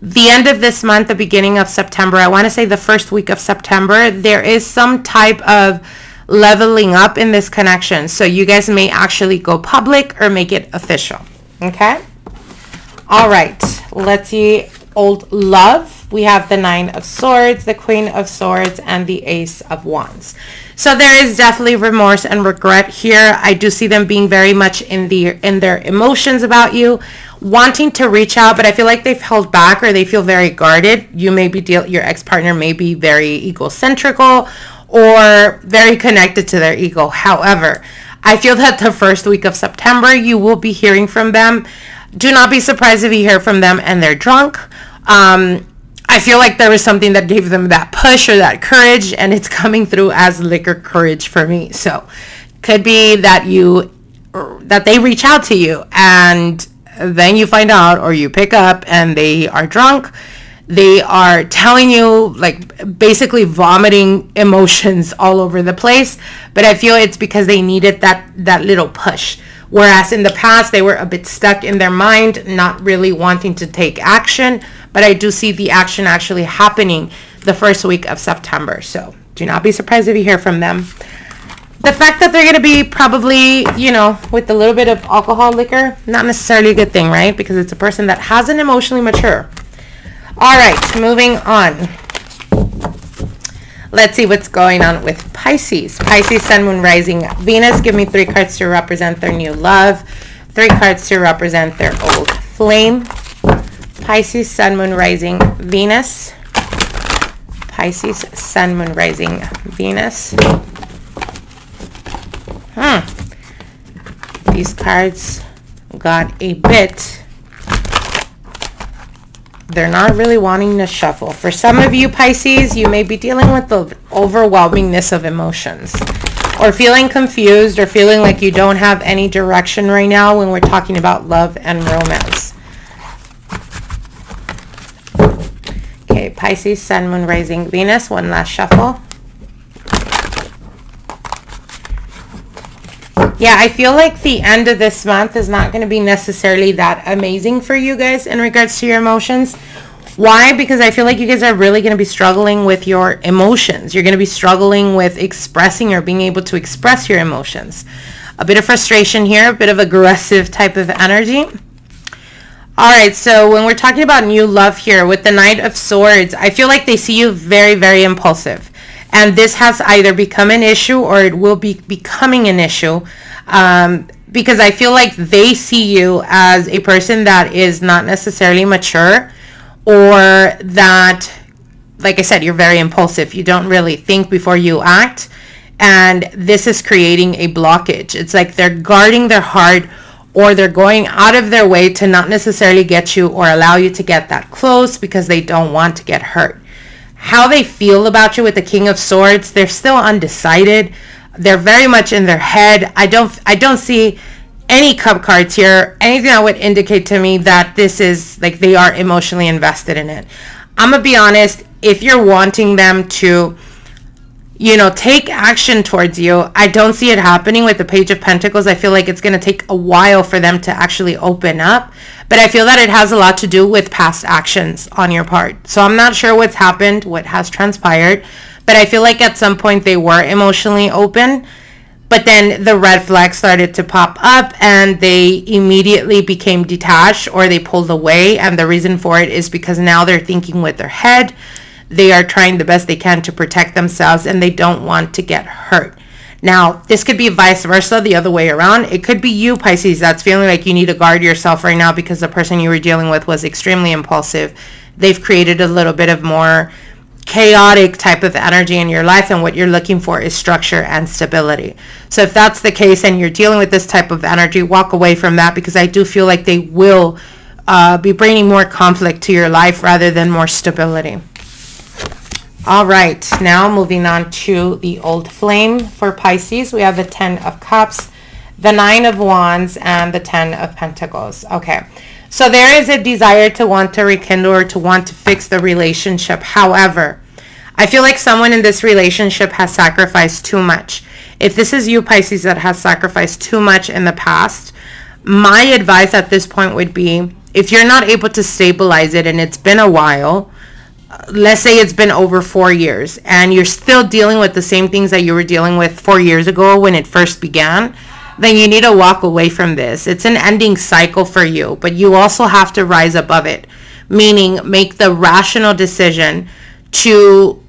the end of this month, the beginning of September, I want to say the first week of September, there is some type of leveling up in this connection. So you guys may actually go public or make it official. Okay. All right. Let's see. Old love. We have the Nine of Swords, the Queen of Swords, and the Ace of Wands. So there is definitely remorse and regret here. I do see them being very much in the in their emotions about you, wanting to reach out, but I feel like they've held back or they feel very guarded. You may be deal your ex-partner may be very egocentrical or very connected to their ego. However, I feel that the first week of September, you will be hearing from them. Do not be surprised if you hear from them and they're drunk. Um, I feel like there was something that gave them that push or that courage, and it's coming through as liquor courage for me. So could be that you, that they reach out to you and then you find out or you pick up and they are drunk. They are telling you, like, basically vomiting emotions all over the place. But I feel it's because they needed that, that little push. Whereas in the past, they were a bit stuck in their mind, not really wanting to take action. But I do see the action actually happening the first week of September. So do not be surprised if you hear from them. The fact that they're going to be probably, you know, with a little bit of alcohol, liquor, not necessarily a good thing, right? Because it's a person that hasn't emotionally matured. All right, moving on. Let's see what's going on with Pisces. Pisces, Sun, Moon, Rising, Venus. Give me three cards to represent their new love, three cards to represent their old Flame, Pisces, Sun, Moon, Rising, Venus. Pisces, Sun, Moon, Rising, Venus. Hmm. These cards got a bit. They're not really wanting to shuffle. For some of you, Pisces, you may be dealing with the overwhelmingness of emotions, or feeling confused, or feeling like you don't have any direction right now when we're talking about love and romance. Okay, Pisces, Sun, Moon, Rising, Venus. One last shuffle. Yeah, I feel like the end of this month is not going to be necessarily that amazing for you guys in regards to your emotions. Why? Because I feel like you guys are really going to be struggling with your emotions. You're going to be struggling with expressing or being able to express your emotions. A bit of frustration here, a bit of aggressive type of energy. All right, so when we're talking about new love here with the Knight of Swords, I feel like they see you very, very impulsive. And this has either become an issue or it will be becoming an issue. Um... Because I feel like they see you as a person that is not necessarily mature, or that, like I said, you're very impulsive. You don't really think before you act. And this is creating a blockage. It's like they're guarding their heart, or they're going out of their way to not necessarily get you or allow you to get that close because they don't want to get hurt. How they feel about you with the King of Swords, they're still undecided. They're very much in their head. I don't, I don't see any cup cards here, anything that would indicate to me that this is like they are emotionally invested in it. I'm gonna be honest, if you're wanting them to, you know, take action towards you, I don't see it happening with the Page of Pentacles. I feel like it's gonna take a while for them to actually open up, but I feel that it has a lot to do with past actions on your part. So I'm not sure what's happened, what has transpired, but I feel like at some point they were emotionally open, but then the red flag started to pop up and they immediately became detached, or they pulled away. And the reason for it is because now they're thinking with their head. They are trying the best they can to protect themselves and they don't want to get hurt. Now, this could be vice versa, the other way around. It could be you, Pisces, that's feeling like you need to guard yourself right now because the person you were dealing with was extremely impulsive. They've created a little bit of more chaotic type of energy in your life, and what you're looking for is structure and stability. So if that's the case and you're dealing with this type of energy, walk away from that, because I do feel like they will uh, be bringing more conflict to your life rather than more stability. All right, now moving on to the Old Flame for Pisces. We have the Ten of Cups, the Nine of Wands, and the Ten of Pentacles. Okay. So there is a desire to want to rekindle or to want to fix the relationship. However, I feel like someone in this relationship has sacrificed too much. If this is you, Pisces, that has sacrificed too much in the past, my advice at this point would be, if you're not able to stabilize it and it's been a while, let's say it's been over four years and you're still dealing with the same things that you were dealing with four years ago when it first began, then you need to walk away from this. It's an ending cycle for you, but you also have to rise above it, meaning make the rational decision to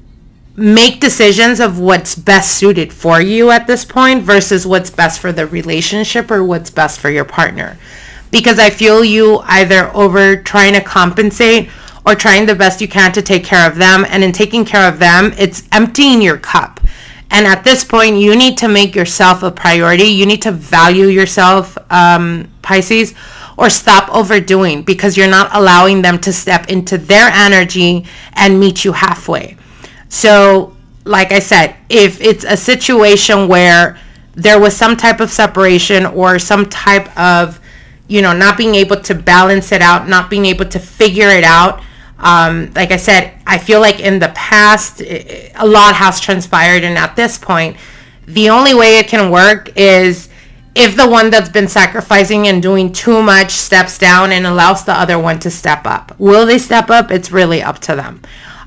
make decisions of what's best suited for you at this point versus what's best for the relationship or what's best for your partner. Because I feel you either over trying to compensate or trying the best you can to take care of them. And in taking care of them, it's emptying your cup. And at this point, you need to make yourself a priority. You need to value yourself, um, Pisces, or stop overdoing, because you're not allowing them to step into their energy and meet you halfway. So, like I said, if it's a situation where there was some type of separation or some type of, you know, not being able to balance it out, not being able to figure it out, Um, like I said, I feel like in the past, it, a lot has transpired. And at this point, the only way it can work is if the one that's been sacrificing and doing too much steps down and allows the other one to step up. Will they step up? It's really up to them.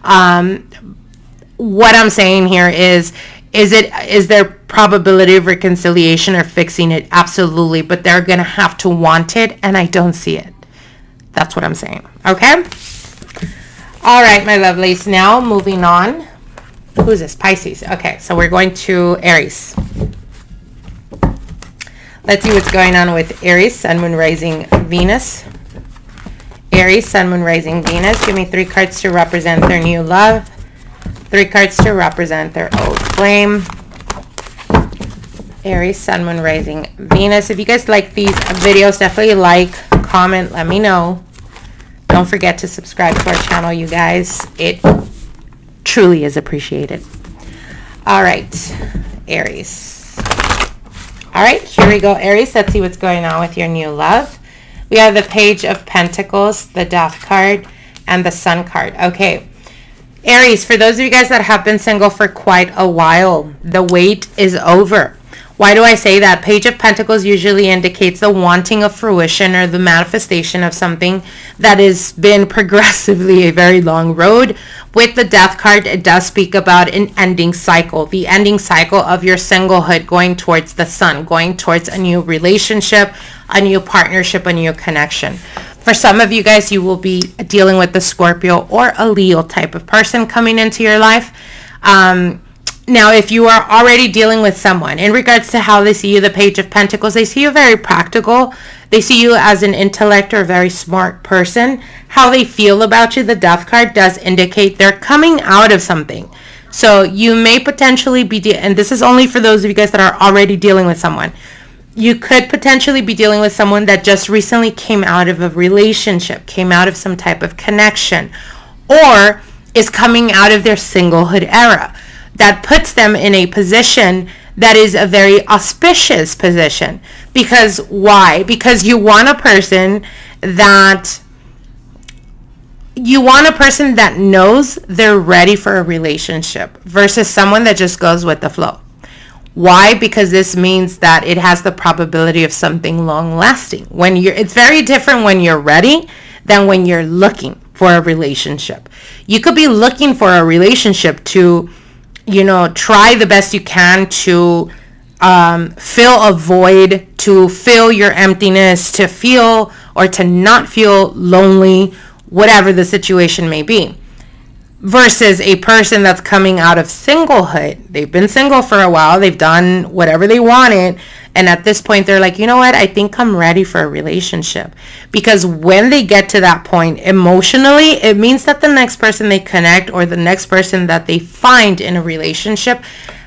Um, what I'm saying here is, is it is there probability of reconciliation or fixing it? Absolutely. But they're going to have to want it. And I don't see it. That's what I'm saying. Okay. All right, my lovelies, now moving on. Who's this? Pisces. Okay, so we're going to Aries. Let's see what's going on with Aries, Sun, Moon, Rising, Venus. Aries, Sun, Moon, Rising, Venus. Give me three cards to represent their new love. Three cards to represent their old flame. Aries, Sun, Moon, Rising, Venus. If you guys like these videos, definitely like, comment, let me know. Don't forget to subscribe to our channel, you guys. It truly is appreciated. All right, Aries. All right, here we go, Aries. Let's see what's going on with your new love. We have the Page of Pentacles, the Death card, and the Sun card. Okay, Aries, for those of you guys that have been single for quite a while, the wait is over. Why do I say that? Page of Pentacles usually indicates the wanting of fruition or the manifestation of something that has been progressively a very long road. With the Death card, it does speak about an ending cycle, the ending cycle of your singlehood, going towards the Sun, going towards a new relationship, a new partnership, a new connection. For some of you guys, you will be dealing with the Scorpio or a Leo type of person coming into your life. Um, Now, if you are already dealing with someone, in regards to how they see you, the Page of Pentacles, they see you very practical. They see you as an intellect or a very smart person. How they feel about you, the Death card does indicate they're coming out of something. So you may potentially be, de and this is only for those of you guys that are already dealing with someone. You could potentially be dealing with someone that just recently came out of a relationship, came out of some type of connection, or is coming out of their singlehood era. That puts them in a position that is a very auspicious position. Because why? Because you want a person that you want a person that knows they're ready for a relationship versus someone that just goes with the flow. Why? Because this means that it has the probability of something long lasting. When you're, it's very different when you're ready than when you're looking for a relationship. You could be looking for a relationship to, you know, try the best you can to um, fill a void, to fill your emptiness, to feel or to not feel lonely, whatever the situation may be. Versus a person that's coming out of singlehood. They've been single for a while. They've done whatever they wanted. And at this point, they're like, you know what? I think I'm ready for a relationship. Because when they get to that point emotionally, it means that the next person they connect or the next person that they find in a relationship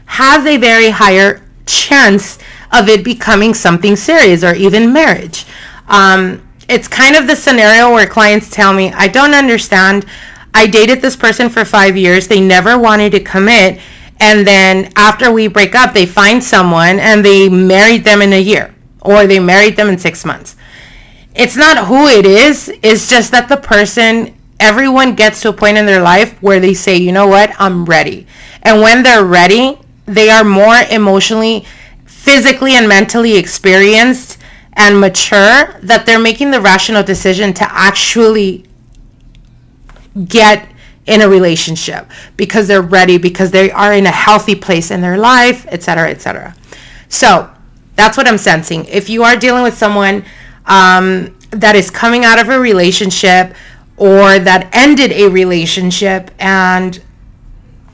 has a very higher chance of it becoming something serious or even marriage. Um, it's kind of the scenario where clients tell me, I don't understand. I dated this person for five years. They never wanted to commit. And then after we break up, they find someone and they married them in a year or they married them in six months. It's not who it is. It's just that the person, everyone gets to a point in their life where they say, you know what, I'm ready. And when they're ready, they are more emotionally, physically, and mentally experienced and mature that they're making the rational decision to actually get in a relationship because they're ready, because they are in a healthy place in their life, etc, etc. So that's what I'm sensing. If you are dealing with someone um, that is coming out of a relationship or that ended a relationship and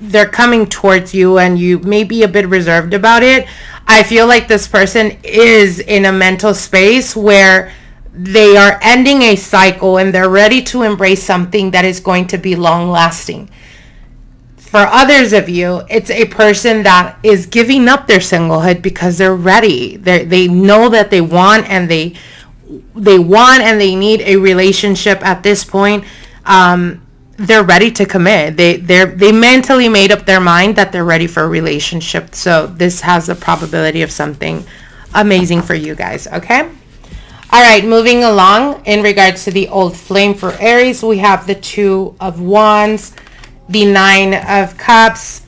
they're coming towards you and you may be a bit reserved about it, I feel like this person is in a mental space where they are ending a cycle and they're ready to embrace something that is going to be long lasting. For others of you, it's a person that is giving up their singlehood because they're ready. They they know that they want and they they want and they need a relationship at this point. Um, they're ready to commit. They they're they mentally made up their mind that they're ready for a relationship. So this has the probability of something amazing for you guys, okay? All right, moving along in regards to the old flame for Aries, we have the Two of Wands, the Nine of Cups,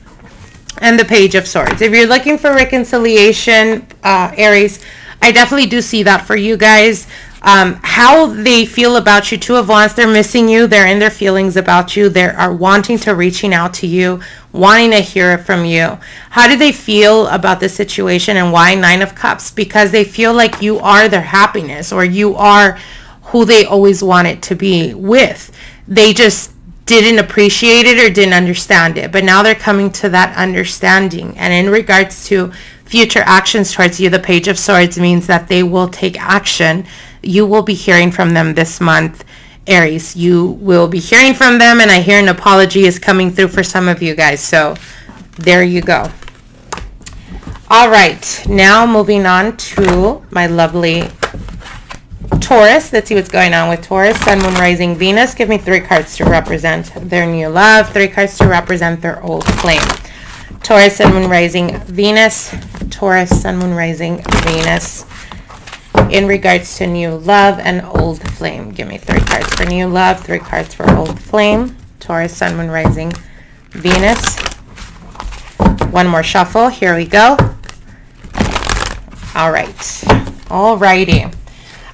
and the Page of Swords. If you're looking for reconciliation, uh, Aries, I definitely do see that for you guys. Um, how they feel about you, Two of Wands, they're missing you. They're in their feelings about you. They are wanting to reaching out to you, wanting to hear it from you. How do they feel about the situation and why Nine of Cups? Because they feel like you are their happiness or you are who they always wanted to be with. They just didn't appreciate it or didn't understand it. But now they're coming to that understanding. And in regards to future actions towards you, the Page of Swords means that they will take action. You will be hearing from them this month Aries, you will be hearing from them, and I hear an apology is coming through for some of you guys. So there you go. All right, now moving on to my lovely Taurus. Let's see what's going on with Taurus. Sun, Moon, Rising, Venus. Give me three cards to represent their new love, three cards to represent their old flame. Taurus, Sun, Moon, Rising, Venus. Taurus, Sun, Moon, Rising, Venus. In regards to new love and old flame, give me three cards for new love, three cards for old flame. Taurus, Sun, Moon, Rising, Venus. One more shuffle. Here we go. All right. All righty.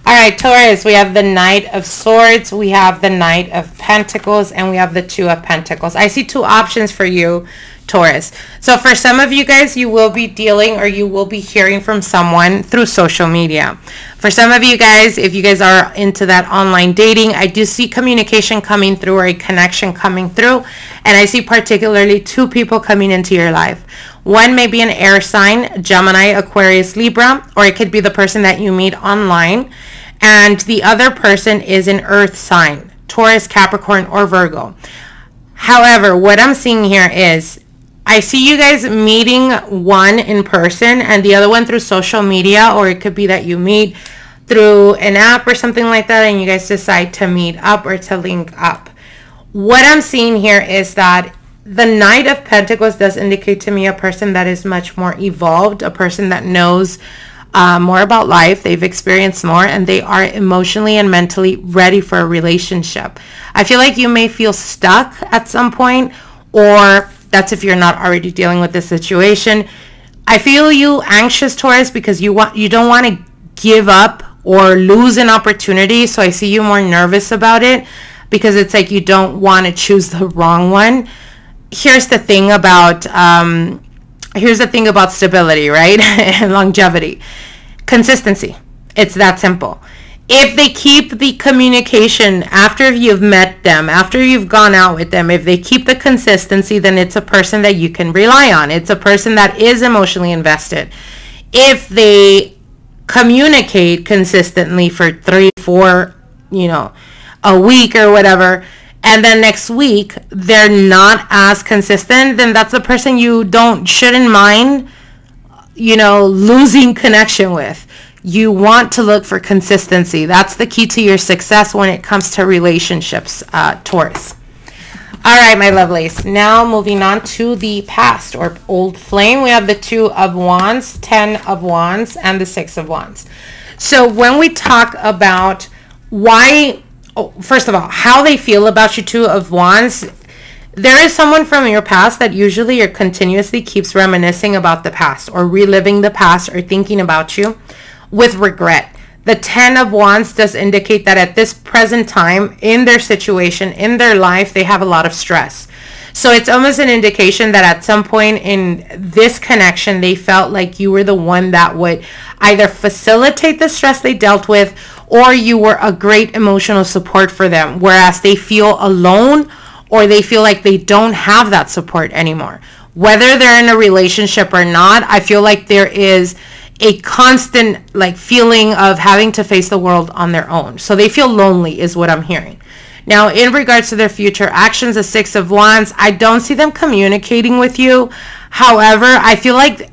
All right, Taurus, we have the Knight of Swords, we have the Knight of Pentacles, and we have the Two of Pentacles. I see two options for you, Taurus. So for some of you guys, you will be dealing or you will be hearing from someone through social media. For some of you guys, if you guys are into that online dating, I do see communication coming through or a connection coming through, and I see particularly two people coming into your life. One may be an air sign, Gemini, Aquarius, Libra, or it could be the person that you meet online, and the other person is an earth sign, Taurus, Capricorn, or Virgo. However, what I'm seeing here is I see you guys meeting one in person and the other one through social media, or it could be that you meet through an app or something like that and you guys decide to meet up or to link up. What I'm seeing here is that the Knight of Pentacles does indicate to me a person that is much more evolved, a person that knows uh, more about life, they've experienced more, and they are emotionally and mentally ready for a relationship. I feel like you may feel stuck at some point, or that's if you're not already dealing with this situation. I feel you anxious, Taurus, because you want you don't want to give up or lose an opportunity. So I see you more nervous about it because it's like you don't want to choose the wrong one. Here's the thing about um, here's the thing about stability, right? And longevity, consistency. It's that simple. If they keep the communication after you've met them, after you've gone out with them, if they keep the consistency, then it's a person that you can rely on. It's a person that is emotionally invested. If they communicate consistently for three, four, you know, a week or whatever, and then next week they're not as consistent, then that's the person you don't, shouldn't mind, you know, losing connection with. You want to look for consistency. That's the key to your success when it comes to relationships, uh, Taurus. All right, my lovelies. Now moving on to the past or old flame. We have the Two of Wands, Ten of Wands, and the Six of Wands. So when we talk about why, oh, first of all, how they feel about you, Two of Wands, there is someone from your past that usually or continuously keeps reminiscing about the past or reliving the past or thinking about you with regret. The Ten of Wands does indicate that at this present time in their situation, in their life, they have a lot of stress. So it's almost an indication that at some point in this connection, they felt like you were the one that would either facilitate the stress they dealt with, or you were a great emotional support for them, whereas they feel alone or they feel like they don't have that support anymore. Whether they're in a relationship or not, I feel like there is a constant like feeling of having to face the world on their own. So they feel lonely is what I'm hearing. Now, in regards to their future actions, the Six of Wands, I don't see them communicating with you. However, I feel like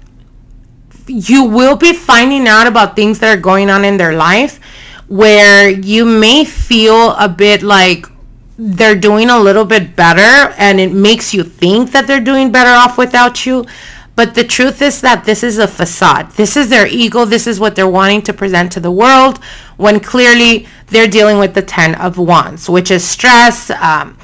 you will be finding out about things that are going on in their life where you may feel a bit like they're doing a little bit better, and it makes you think that they're doing better off without you. But the truth is that this is a facade. This is their ego. This is what they're wanting to present to the world, when clearly they're dealing with the Ten of Wands, which is stress, um,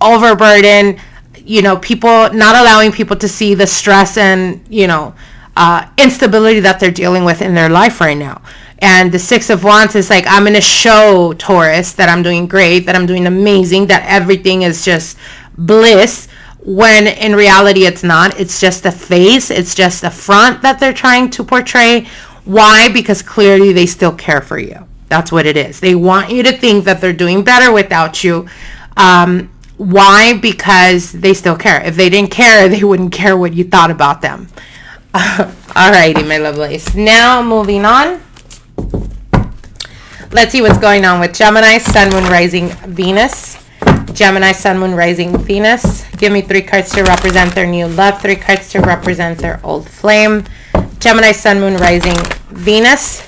overburden, you know, people not allowing people to see the stress and, you know, uh, instability that they're dealing with in their life right now. And the Six of Wands is like, I'm going to show Taurus that I'm doing great, that I'm doing amazing, that everything is just bliss, when in reality it's not. It's just a face, it's just a front that they're trying to portray. Why? Because clearly they still care for you. That's what it is. They want you to think that they're doing better without you. Um, why? Because they still care. If they didn't care, they wouldn't care what you thought about them. Alrighty, my lovelies. Now moving on. Let's see what's going on with Gemini, Sun, Moon, Rising, Venus. Gemini, Sun, Moon, Rising, Venus. Give me three cards to represent their new love, three cards to represent their old flame. Gemini, Sun, Moon, Rising, Venus.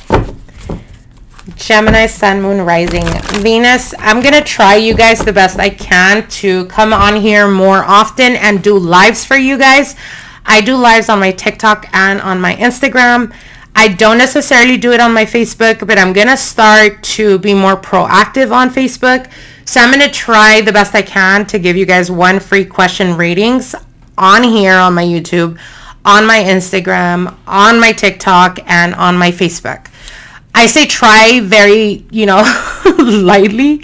Gemini, Sun, Moon, Rising, Venus. I'm going to try, you guys, the best I can to come on here more often and do lives for you guys. I do lives on my TikTok and on my Instagram. I don't necessarily do it on my Facebook, but I'm going to start to be more proactive on Facebook. So I'm going to try the best I can to give you guys one free question readings on here, on my YouTube, on my Instagram, on my TikTok, and on my Facebook. I say try very, you know, lightly,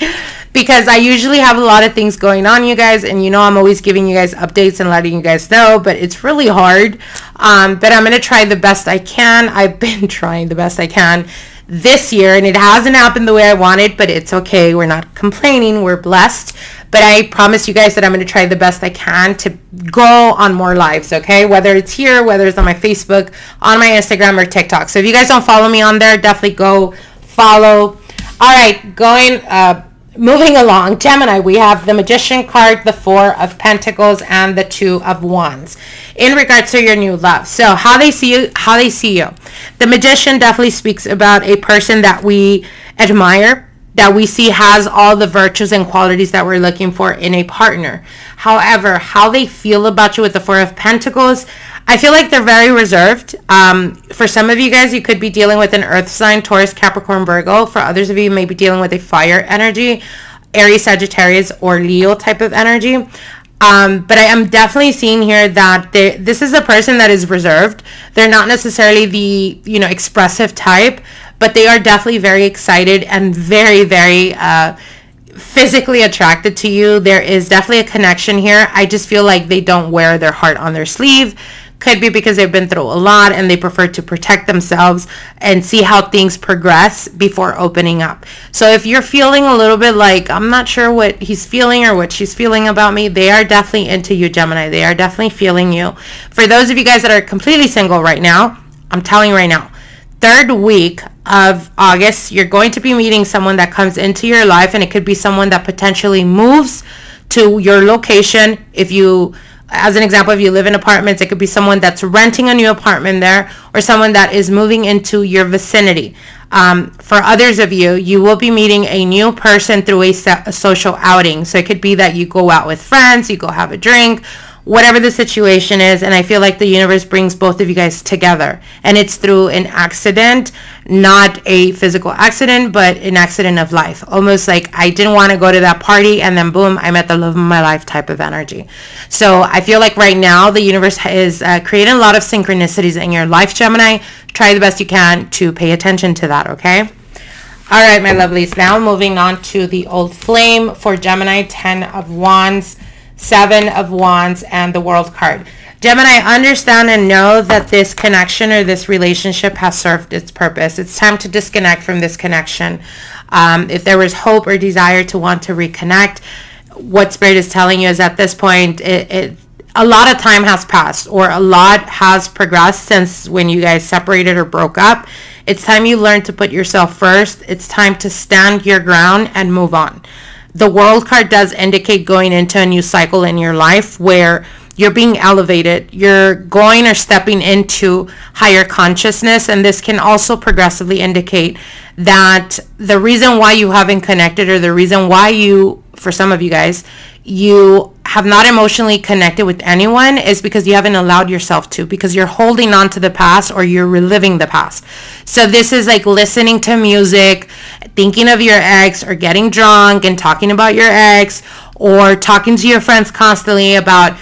because I usually have a lot of things going on, you guys, and you know I'm always giving you guys updates and letting you guys know, but it's really hard. Um, but I'm going to try the best I can. I've been trying the best I can this year, and it hasn't happened the way I wanted, but it's okay. We're not complaining. We're blessed. But I promise you guys that I'm going to try the best I can to go on more lives, okay? Whether it's here, whether it's on my Facebook, on my Instagram, or TikTok. So if you guys don't follow me on there, definitely go follow. All right, going, uh, moving along. Gemini, we have the Magician card, the Four of Pentacles, and the Two of Wands in regards to your new love. So how they see you, how they see you. The Magician definitely speaks about a person that we admire, that we see has all the virtues and qualities that we're looking for in a partner. However, how they feel about you with the Four of Pentacles, I feel like they're very reserved. Um, for some of you guys, you could be dealing with an earth sign, Taurus, Capricorn, Virgo. For others of you, you may be dealing with a fire energy, Aries, Sagittarius, or Leo type of energy. Um, but I am definitely seeing here that they, this is a person that is reserved. They're not necessarily the, you know, expressive type, but they are definitely very excited and very, very uh, physically attracted to you. There is definitely a connection here. I just feel like they don't wear their heart on their sleeve. Could be because they've been through a lot and they prefer to protect themselves and see how things progress before opening up. So if you're feeling a little bit like, I'm not sure what he's feeling or what she's feeling about me, they are definitely into you, Gemini. They are definitely feeling you. For those of you guys that are completely single right now, I'm telling you right now, third week of August, you're going to be meeting someone that comes into your life, and it could be someone that potentially moves to your location. If you, as an example, if you live in apartments, it could be someone that's renting a new apartment there, or someone that is moving into your vicinity. Um, for others of you, you will be meeting a new person through a, a social outing. So it could be that you go out with friends, you go have a drink, whatever the situation is, and I feel like the universe brings both of you guys together, and it's through an accident, not a physical accident, but an accident of life. Almost like, I didn't want to go to that party, and then boom, I met the love of my life type of energy. So I feel like right now the universe is uh, creating a lot of synchronicities in your life, Gemini. Try the best you can to pay attention to that, okay? All right, my lovelies, now moving on to the old flame for Gemini, Ten of Wands, Seven of Wands, and the World card. Gemini, understand and know that this connection or this relationship has served its purpose. It's time to disconnect from this connection. Um, if there was hope or desire to want to reconnect, what Spirit is telling you is at this point, it, it, a lot of time has passed, or a lot has progressed since when you guys separated or broke up. It's time you learn to put yourself first. It's time to stand your ground and move on. The World card does indicate going into a new cycle in your life where you're being elevated. You're going or stepping into higher consciousness, and this can also progressively indicate that the reason why you haven't connected, or the reason why you, for some of you guys, you have not emotionally connected with anyone, is because you haven't allowed yourself to, because you're holding on to the past, or you're reliving the past. So this is like listening to music, thinking of your ex, or getting drunk and talking about your ex, or talking to your friends constantly about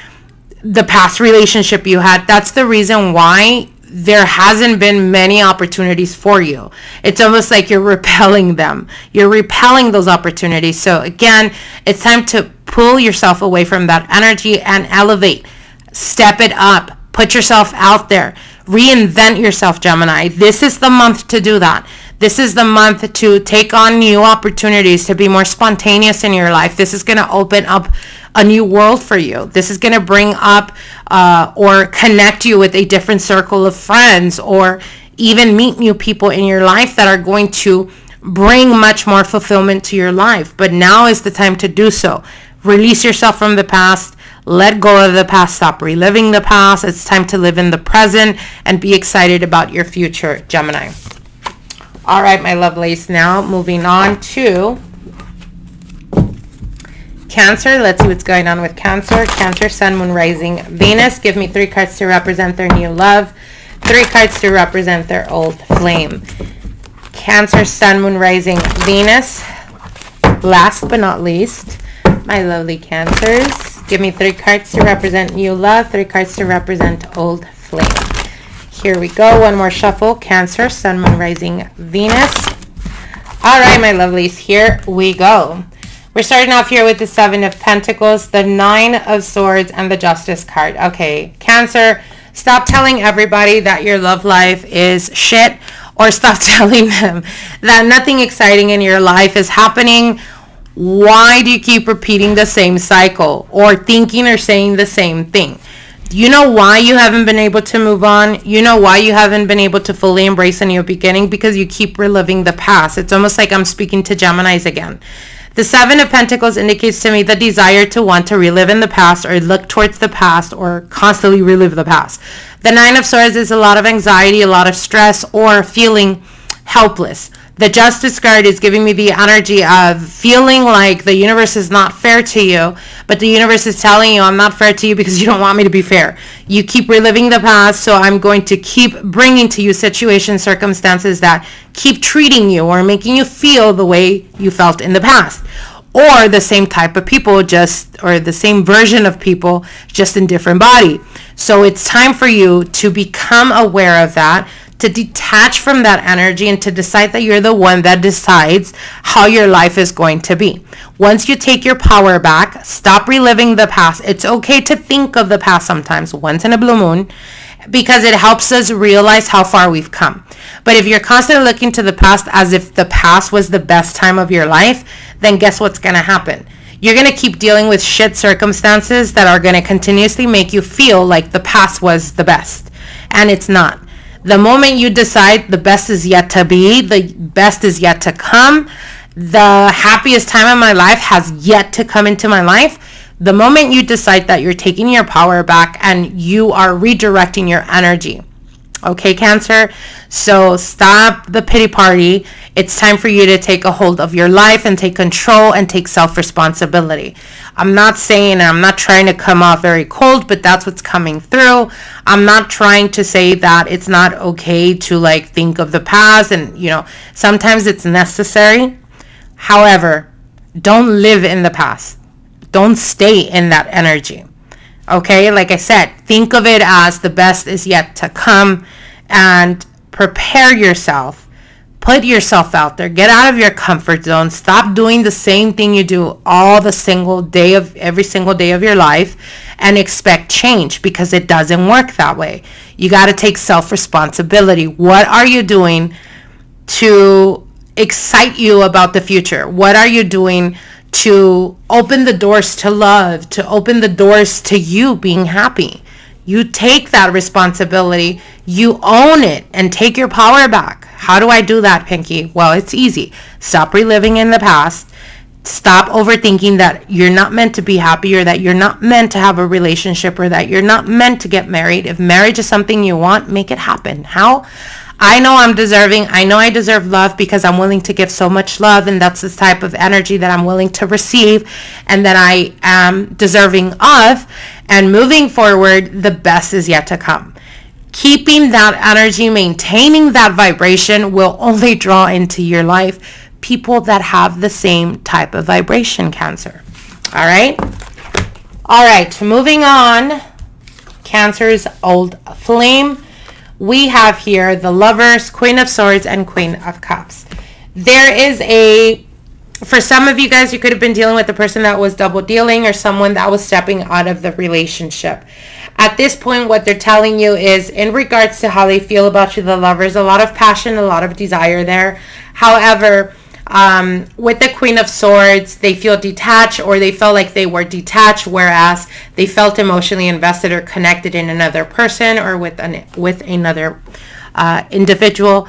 the past relationship you had. That's the reason why there hasn't been many opportunities for you. It's almost like you're repelling them. You're repelling those opportunities. So again, it's time to pull yourself away from that energy and elevate. Step it up. Put yourself out there. Reinvent yourself, Gemini. This is the month to do that. This is the month to take on new opportunities, to be more spontaneous in your life. This is going to open up a new world for you. This is going to bring up uh, or connect you with a different circle of friends, or even meet new people in your life that are going to bring much more fulfillment to your life. But now is the time to do so. Release yourself from the past. Let go of the past. Stop reliving the past. It's time to live in the present and be excited about your future, Gemini. All right, my lovelies. Now moving on to Cancer. Let's see what's going on with Cancer. Cancer, Sun, Moon, Rising, Venus. Give me three cards to represent their new love. Three cards to represent their old flame. Cancer, Sun, Moon, Rising, Venus. Last but not least, my lovely Cancers, give me three cards to represent new love, three cards to represent old flame. Here we go. One more shuffle. Cancer, Sun, Moon, Rising, Venus. All right, my lovelies, here we go. We're starting off here with the Seven of Pentacles, the Nine of Swords, and the Justice card. Okay, Cancer, stop telling everybody that your love life is shit, or stop telling them that nothing exciting in your life is happening. Why do you keep repeating the same cycle or thinking or saying the same thing? You know why you haven't been able to move on? You know why you haven't been able to fully embrace a new beginning? Because you keep reliving the past. It's almost like I'm speaking to Geminis again. The Seven of Pentacles indicates to me the desire to want to relive in the past or look towards the past or constantly relive the past. The Nine of Swords is a lot of anxiety, a lot of stress, or feeling helpless. The Justice card is giving me the energy of feeling like the universe is not fair to you, but the universe is telling you, I'm not fair to you because you don't want me to be fair. You keep reliving the past, so I'm going to keep bringing to you situations, circumstances that keep treating you or making you feel the way you felt in the past. Or the same type of people, just, or the same version of people, just in different body. So it's time for you to become aware of that, to detach from that energy, and to decide that you're the one that decides how your life is going to be. Once you take your power back, stop reliving the past. It's okay to think of the past sometimes, once in a blue moon, because it helps us realize how far we've come. But if you're constantly looking to the past as if the past was the best time of your life, then guess what's going to happen? You're going to keep dealing with shit circumstances that are going to continuously make you feel like the past was the best, and it's not. The moment you decide the best is yet to be, the best is yet to come, the happiest time of my life has yet to come into my life, the moment you decide that you're taking your power back and you are redirecting your energy. Okay, Cancer? So stop the pity party. It's time for you to take a hold of your life and take control and take self-responsibility. I'm not saying, I'm not trying to come off very cold, but that's what's coming through. I'm not trying to say that it's not okay to like think of the past, and you know, sometimes it's necessary. However, don't live in the past. Don't stay in that energy. Okay, like I said, think of it as the best is yet to come, and prepare yourself. Put yourself out there. Get out of your comfort zone. Stop doing the same thing you do all the single day of every single day of your life and expect change, because it doesn't work that way. You got to take self-responsibility. What are you doing to excite you about the future? What are you doing to open the doors to love, to open the doors to you being happy? You take that responsibility, you own it, and take your power back. How do I do that, Pinky? Well, it's easy. Stop reliving in the past. Stop overthinking that you're not meant to be happy, or that you're not meant to have a relationship, or that you're not meant to get married. If marriage is something you want, make it happen. How? I know I'm deserving. I know I deserve love because I'm willing to give so much love, and that's the type of energy that I'm willing to receive and that I am deserving of. And moving forward, the best is yet to come. Keeping that energy, maintaining that vibration will only draw into your life people that have the same type of vibration, Cancer. All right? All right, moving on. Cancer's old flame. We have here the Lovers, Queen of Swords, and Queen of Cups. There is a, for some of you guys, you could have been dealing with a person that was double dealing, or someone that was stepping out of the relationship. At this point, what they're telling you is, in regards to how they feel about you, the Lovers, a lot of passion, a lot of desire there. However, um, with the Queen of Swords, they feel detached, or they felt like they were detached, whereas they felt emotionally invested or connected in another person, or with, an, with another uh, individual.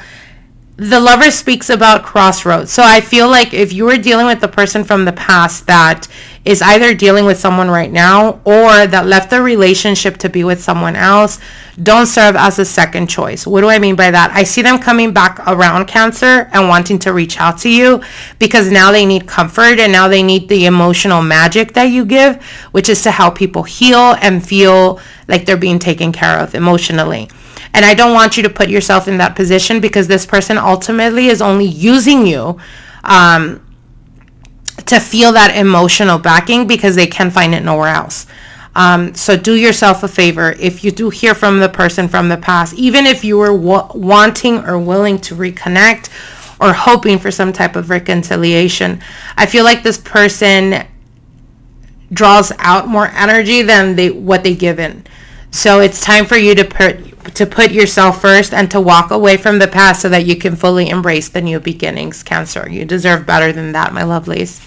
the Lover speaks about crossroads. So I feel like if you were dealing with the person from the past that is either dealing with someone right now or that left the relationship to be with someone else, don't serve as a second choice. What do I mean by that? I see them coming back around Cancer and wanting to reach out to you because now they need comfort and now they need the emotional magic that you give, which is to help people heal and feel like they're being taken care of emotionally. And I don't want you to put yourself in that position because this person ultimately is only using you um, to feel that emotional backing because they can find it nowhere else. Um, so do yourself a favor. If you do hear from the person from the past, even if you were wa- wanting or willing to reconnect or hoping for some type of reconciliation, I feel like this person draws out more energy than they what they give in. So it's time for you to put... to put yourself first and to walk away from the past so that you can fully embrace the new beginnings, Cancer. You deserve better than that, my lovelies.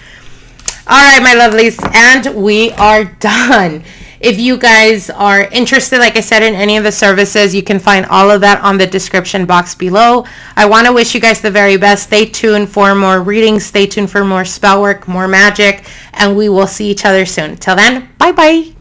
All right, my lovelies, and we are done. If you guys are interested, like I said, in any of the services, you can find all of that on the description box below. I want to wish you guys the very best. Stay tuned for more readings. Stay tuned for more spell work, more magic, and we will see each other soon. Till then, bye-bye.